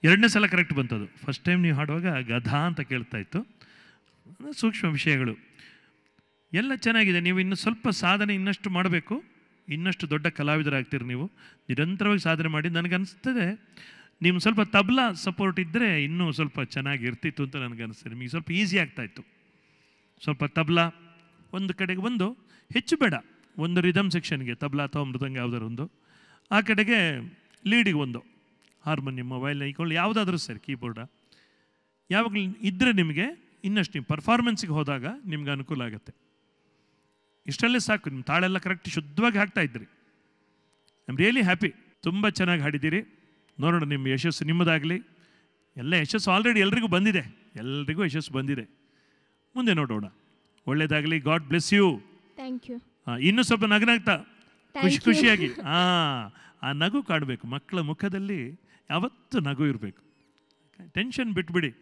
ಎರಡನೇ ಸಲ ಕರೆಕ್ಟ್ ಬಂತದು. ಫಸ್ಟ್ ಟೈಮ್ ನೀವು ಹಾಡುವಾಗ ಗಧಾ ಅಂತ ಕೇಳ್ತಾ ಇತ್ತು. ಸೂಕ್ಷ್ಮ ವಿಷಯಗಳು ಎಲ್ಲ ಚೆನ್ನಾಗಿದೆ. ನೀವು ಇನ್ನೂ ಸ್ವಲ್ಪ ಸಾಧನೆ ಇನ್ನಷ್ಟು ಮಾಡಬೇಕು, ಇನ್ನಷ್ಟು ದೊಡ್ಡ ಕಲಾವಿದರಾಗ್ತೀರಿ ನೀವು. ನಿರಂತರವಾಗಿ ಸಾಧನೆ ಮಾಡಿ. ನನಗನ್ನಿಸ್ತದೆ ನೀವು ಸ್ವಲ್ಪ ತಬ್ಲಾ ಸಪೋರ್ಟ್ ಇದ್ದರೆ ಇನ್ನೂ ಸ್ವಲ್ಪ ಚೆನ್ನಾಗಿರ್ತಿತ್ತು ಅಂತ ನನಗನ್ನಿಸ್ತದೆ. ನಿಮಗೆ ಸ್ವಲ್ಪ ಈಸಿ ಆಗ್ತಾಯಿತ್ತು. ಸ್ವಲ್ಪ ತಬ್ಲಾ ಒಂದು ಕಡೆಗೆ ಒಂದು, ಹೆಚ್ಚು ಬೇಡ, ಒಂದು ರಿದಮ್ ಸೆಕ್ಷನ್ಗೆ ತಬ್ಲಾ ಅಥವಾ ಮೃದಂಗ ಯಾವುದಾದ್ರು ಒಂದು, ಆ ಕಡೆಗೆ ಲೀಡಿಗೆ ಒಂದು, ಹಾರ್ಮೋನಿಯಮ್ ವಯಲಿನ್ ಇಟ್ಕೊಂಡು ಯಾವುದಾದ್ರೂ ಸರಿ, ಕೀಬೋರ್ಡ ಯಾವಾಗಲೂ ಇದ್ದರೆ ನಿಮಗೆ ಇನ್ನಷ್ಟು ನೀವು ಪರ್ಫಾರ್ಮೆನ್ಸಿಗೆ ಹೋದಾಗ ನಿಮ್ಗೆ ಅನುಕೂಲ ಆಗುತ್ತೆ. ಇಷ್ಟಲ್ಲೇ ಸಾಕು. ನಿಮ್ಮ ತಾಳೆಲ್ಲ ಕರೆಕ್ಟ್ ಶುದ್ಧವಾಗಿ ಹಾಕ್ತಾಯಿದ್ರಿ. I am really happy. ತುಂಬ ಚೆನ್ನಾಗಿ ಹಾಡಿದ್ದೀರಿ. ನೋಡೋಣ ನಿಮ್ಮ ಯಶಸ್ಸು ನಿಮ್ಮದಾಗಲಿ. ಎಲ್ಲ ಯಶಸ್ಸು ಆಲ್ರೆಡಿ ಎಲ್ರಿಗೂ ಬಂದಿದೆ, ಎಲ್ರಿಗೂ ಯಶಸ್ಸು ಬಂದಿದೆ. ಮುಂದೆ ನೋಡೋಣ, ಒಳ್ಳೇದಾಗಲಿ. God bless you. Thank you. ಹಾಂ, ಇನ್ನೂ ಸ್ವಲ್ಪ ನಗನಾಗ್ತಾ ಖುಷಿ ಖುಷಿಯಾಗಿ. ಹಾಂ, ಆ ನಗು ಕಾಡಬೇಕು. ಮಕ್ಕಳ ಮುಖದಲ್ಲಿ ಯಾವತ್ತೂ ನಗು ಇರಬೇಕು. ಟೆನ್ಷನ್ ಬಿಟ್ಬಿಡಿ.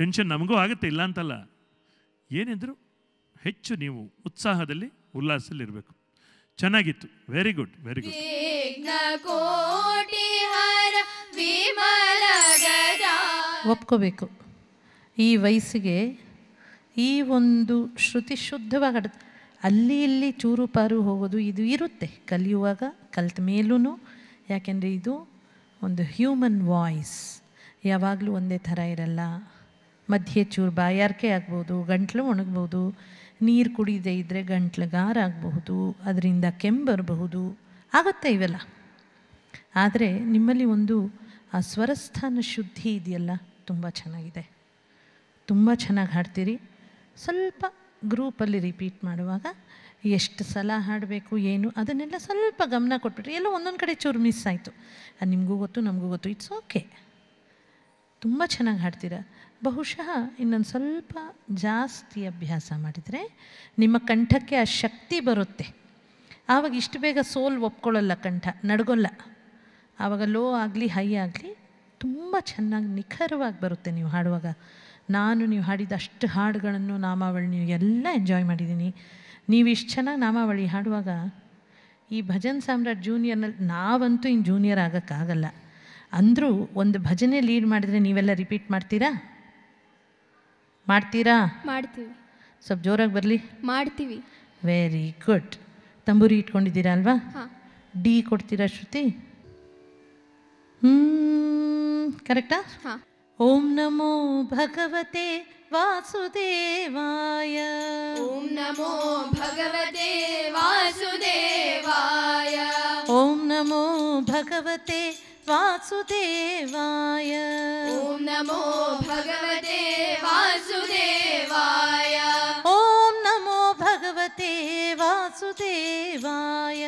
ಟೆನ್ಷನ್ ನಮಗೂ ಆಗುತ್ತೆ, ಇಲ್ಲ ಅಂತಲ್ಲ. ಏನಿದ್ರು ಹೆಚ್ಚು ನೀವು ಉತ್ಸಾಹದಲ್ಲಿ, ಉಲ್ಲಾಸದಲ್ಲಿ ಇರಬೇಕು. ಚೆನ್ನಾಗಿತ್ತು. Very good, very good. ಒಪ್ಕೋಬೇಕು, ಈ ವಯಸ್ಸಿಗೆ ಈ ಒಂದು ಶ್ರುತಿ ಶುದ್ಧವಾಗಿ ಹಾಡು, ಅಲ್ಲಿ ಇಲ್ಲಿ ಚೂರು ಪಾರು ಹೋಗೋದು ಇದು ಇರುತ್ತೆ ಕಲಿಯುವಾಗ, ಕಲಿತ ಮೇಲೂ. ಯಾಕೆಂದರೆ ಇದು ಒಂದು ಹ್ಯೂಮನ್ ವಾಯ್ಸ್, ಯಾವಾಗಲೂ ಒಂದೇ ಥರ ಇರಲ್ಲ. ಮಧ್ಯೆ ಚೂರು ಬಾಯಾರಿಕೆ ಆಗ್ಬೋದು, ಗಂಟ್ಲು ಒಣಗ್ಬೋದು, ನೀರು ಕುಡಿಯದೇ ಇದ್ದರೆ ಗಂಟ್ಲುಗಾರಾಗಬಹುದು, ಅದರಿಂದ ಕೆಂಬರಬಹುದು, ಆಗುತ್ತೆ ಇವೆಲ್ಲ. ಆದರೆ ನಿಮ್ಮಲ್ಲಿ ಒಂದು ಆ ಸ್ವರಸ್ಥಾನ ಶುದ್ಧಿ ಇದೆಯಲ್ಲ, ತುಂಬ ಚೆನ್ನಾಗಿದೆ. ತುಂಬ ಚೆನ್ನಾಗಿ ಹಾಡ್ತೀರಿ. ಸ್ವಲ್ಪ ಗ್ರೂಪಲ್ಲಿ ರಿಪೀಟ್ ಮಾಡುವಾಗ ಎಷ್ಟು ಸಲ ಹಾಡಬೇಕು ಏನು ಅದನ್ನೆಲ್ಲ ಸ್ವಲ್ಪ ಗಮನ ಕೊಟ್ಬಿಟ್ರಿ. ಎಲ್ಲ ಒಂದೊಂದು ಕಡೆ ಚೂರು ಮಿಸ್ ಆಯಿತು, ಅದು ನಿಮಗೂ ಗೊತ್ತು ನಮಗೂ ಗೊತ್ತು. It's okay. ತುಂಬ ಚೆನ್ನಾಗಿ ಹಾಡ್ತೀರ. ಬಹುಶಃ ಇನ್ನೊಂದು ಸ್ವಲ್ಪ ಜಾಸ್ತಿ ಅಭ್ಯಾಸ ಮಾಡಿದರೆ ನಿಮ್ಮ ಕಂಠಕ್ಕೆ ಆ ಶಕ್ತಿ ಬರುತ್ತೆ. ಆವಾಗ ಇಷ್ಟು ಬೇಗ ಸೋಲ್ ಒಪ್ಕೊಳ್ಳಲ್ಲ, ಕಂಠ ನಡ್ಗೊಲ್ಲ. ಆವಾಗ ಲೋ ಆಗಲಿ ಹೈ ಆಗಲಿ ತುಂಬ ಚೆನ್ನಾಗಿ ನಿಖರವಾಗಿ ಬರುತ್ತೆ ನೀವು ಹಾಡುವಾಗ. ನಾನು ನೀವು ಹಾಡಿದ ಅಷ್ಟು ಹಾಡುಗಳನ್ನು, ನಾಮಾವಳಿ ನೀವು ಎಲ್ಲ ಎಂಜಾಯ್ ಮಾಡಿದ್ದೀನಿ. ನೀವು ಇಷ್ಟು ಚೆನ್ನಾಗಿ ನಾಮಾವಳಿ ಹಾಡುವಾಗ ಈ ಭಜನ್ ಸಾಮ್ರಾಟ್ ಜೂನಿಯರ್ನಲ್ಲಿ ನಾವಂತೂ ಇನ್ನು ಜೂನಿಯರ್ ಆಗೋಕ್ಕಾಗಲ್ಲ. ಅಂದರೂ ಒಂದು ಭಜನೆ ಲೀಡ್ ಮಾಡಿದರೆ ನೀವೆಲ್ಲ ರಿಪೀಟ್ ಮಾಡ್ತೀರಾ? ಮಾಡ್ತೀರಾ? ಮಾಡ್ತೀವಿ. ಸ್ವಲ್ಪ ಜೋರಾಗಿ ಬರಲಿ. ಮಾಡ್ತೀವಿ. Very good. ತಂಬೂರಿ ಇಟ್ಕೊಂಡಿದ್ದೀರಾ ಅಲ್ವಾ? ಡಿ ಕೊಡ್ತೀರಾ ಶ್ರುತಿ? ಹ್ಞೂ, ಕರೆಕ್ಟಾ? ಹಾಂ. ಓಂ ನಮೋ ಭಗವತೆ ವಾಸುದೇವಾಯ. ಓಂ ನಮೋ ಭಗವತೆ ವಾಸುದೇವಾಯ. ಓಂ ನಮೋ ಭಗವತೆ ವಾಸುದೇವಾಯ. ಓಂ ನಮೋ ಭಗವತೆ ವಾಸುದೇವಾಯ. ಓಂ ನಮೋ ಭಗವತೆ ವಾಸುದೇವಾಯ.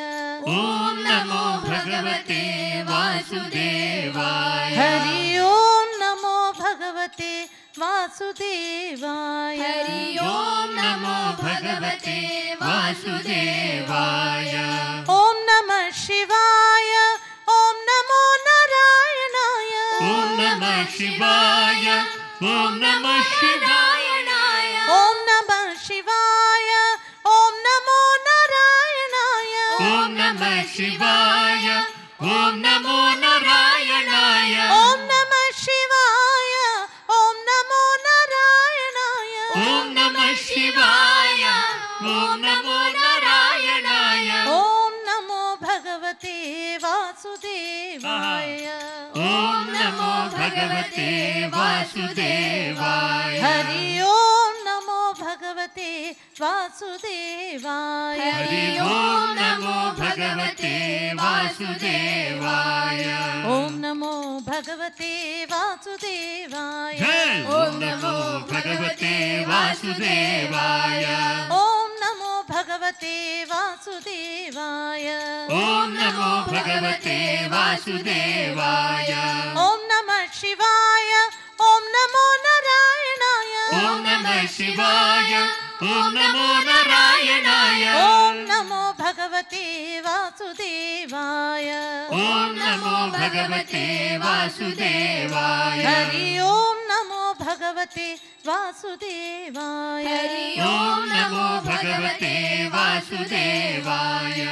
ಓಂ ನಮೋ ಭಗವತೆ ವಾಸುದೇವಾಯ. ಹರಿ ಓಂ ನಮೋ ಭಗವತೆ ವಾಸುದೇವಾಯ. ಹರಿ ಓಂ ನಮೋ ಭಗವತೆ ವಾಸುದೇವಾಯ. ಓಂ ನಮಃ ಶಿವಾಯ. ಓಂ ನಮೋ ನಾರಾಯಣಾಯ. ಓಂ ನಮಃ ಶಿವಾಯ. ಓಂ ನಮಃ ಶಿವಾಯ. ಓಂ ನಮಃ ಶಿವಾಯ. ಓಂ ನಮೋ ನಾರಾಯಣಾಯ. ಓಂ ನಮಃ ಶಿವಾಯ. ಓಂ ನಮೋ ನಾರಾಯಣಾಯ. ಓಂ ನಮಃ ಶಿವಾಯ. ಓಂ ನಮೋ ನಾರಾಯಣಾಯ. ಓಂ ನಮಃ ಶಿವಾಯ. ಓಂ ನಮೋ ನಾರಾಯಣಾಯ. ಓಂ ನಮೋ ಭಗವತೆ ವಾಸುದೇವಾಯ. ಓಂ ನಮೋ ಭಗವತೆ ವಾಸುದೇವಾಯ. ಹರಿ ಓಂ ನಮೋ ಭಗವತೆ ವಾಸುದೇವಾಯ. ಹರಿ ಓಂ ನಮೋ ಭಗವತೆ ವಾಸುದೇವಾಯ. ಓಂ ನಮೋ ಭಗವತೆ ವಾಸುದೇವಾಯ. ಓಂ ನಮೋ ಭಗವತೆ ವಾಸುದೇವಾಯ. ಓಂ ನಮೋ ಭಗವತೆ ವಾಸುದೇವಾಯ. ಓಂ ನಮೋ ಭಗವತೆ ವಾಸುದೇವಾಯ. ಓಂ ನಮಃ ಶಿವಾಯ. ಓಂ ನಮೋ ನಾರಾಯಣಾಯ. ಓಂ ನಮಃ शिवाय ओम नमो नारायणाय ओम नमो भगवते वासुदेवाय ओम नमो भगवते वासुदेवाय हरि ओम नमो भगवते वासुदेवाय हरि ओम नमो भगवते वासुदेवाय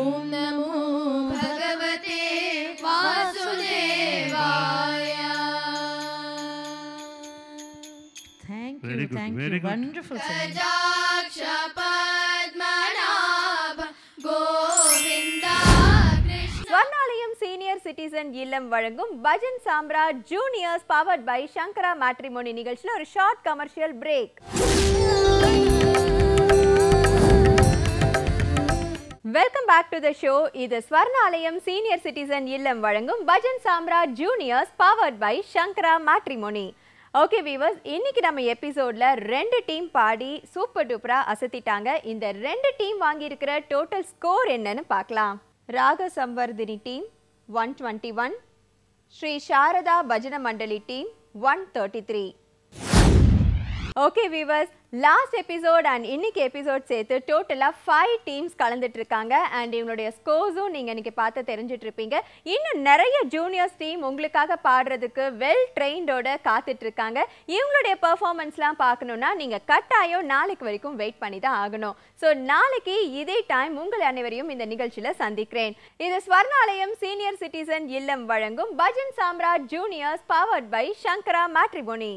ओम नमो भगवते वासुदेवाय Very good, Thank very you. Good. Wonderful singing. Swarnalayam Senior Citizen Illam vazhangum Bhajan Samraat Juniors powered by Shankara Matrimony நிகழ்ச்சில ஒரு short commercial break. Welcome back to the show. இது Swarnalayam Senior Citizen Illam vazhangum Bhajan Samraat Juniors powered by Shankara Matrimony. Okay viewers इनकी नम episode रेंडु team पाड़ी super डूपरा असत्तिट्टांग इंद रेंडु टीम वांगी इरुक्किरा टोटल स्कोर एन्ननु पार्क्कलाम Raga Samvardhini team one twenty-one Shri Sharada Bhajan Mandali team one thirty-three okay viewers last episode and इनकी एपिसोड சேர்த்து टोटला five टीम्स கலந்துட்டிருக்காங்க and இவங்களுடைய ஸ்கோர்ஸும் நீங்க இன்னைக்கு பார்த்து தெரிஞ்சிட்டிருப்பீங்க இன்னும் நிறைய ஜூனியர்ஸ் டீம் உங்களுக்காக பாடுறதுக்கு வெல் ட்ரெய்ன்டோட காத்துட்டு இருக்காங்க இவங்களுடைய பெர்ஃபார்மன்ஸ்லாம் பார்க்கணும்னா நீங்க கட்டாயம் நாளைக்கு வரைக்கும் வெயிட் பண்ணி தான் ஆகணும் சோ நாளைக்கு இதே டைம் உங்கள் அனைவரையும் இந்த நிகழ்ச்சில சந்திக்கிறேன் இது ஸ்வர்ணாலயம் சீனியர் சிட்டிசன் இல்லம் வழங்கும் Bhajan Samrat juniors powered by Shankara Matrimony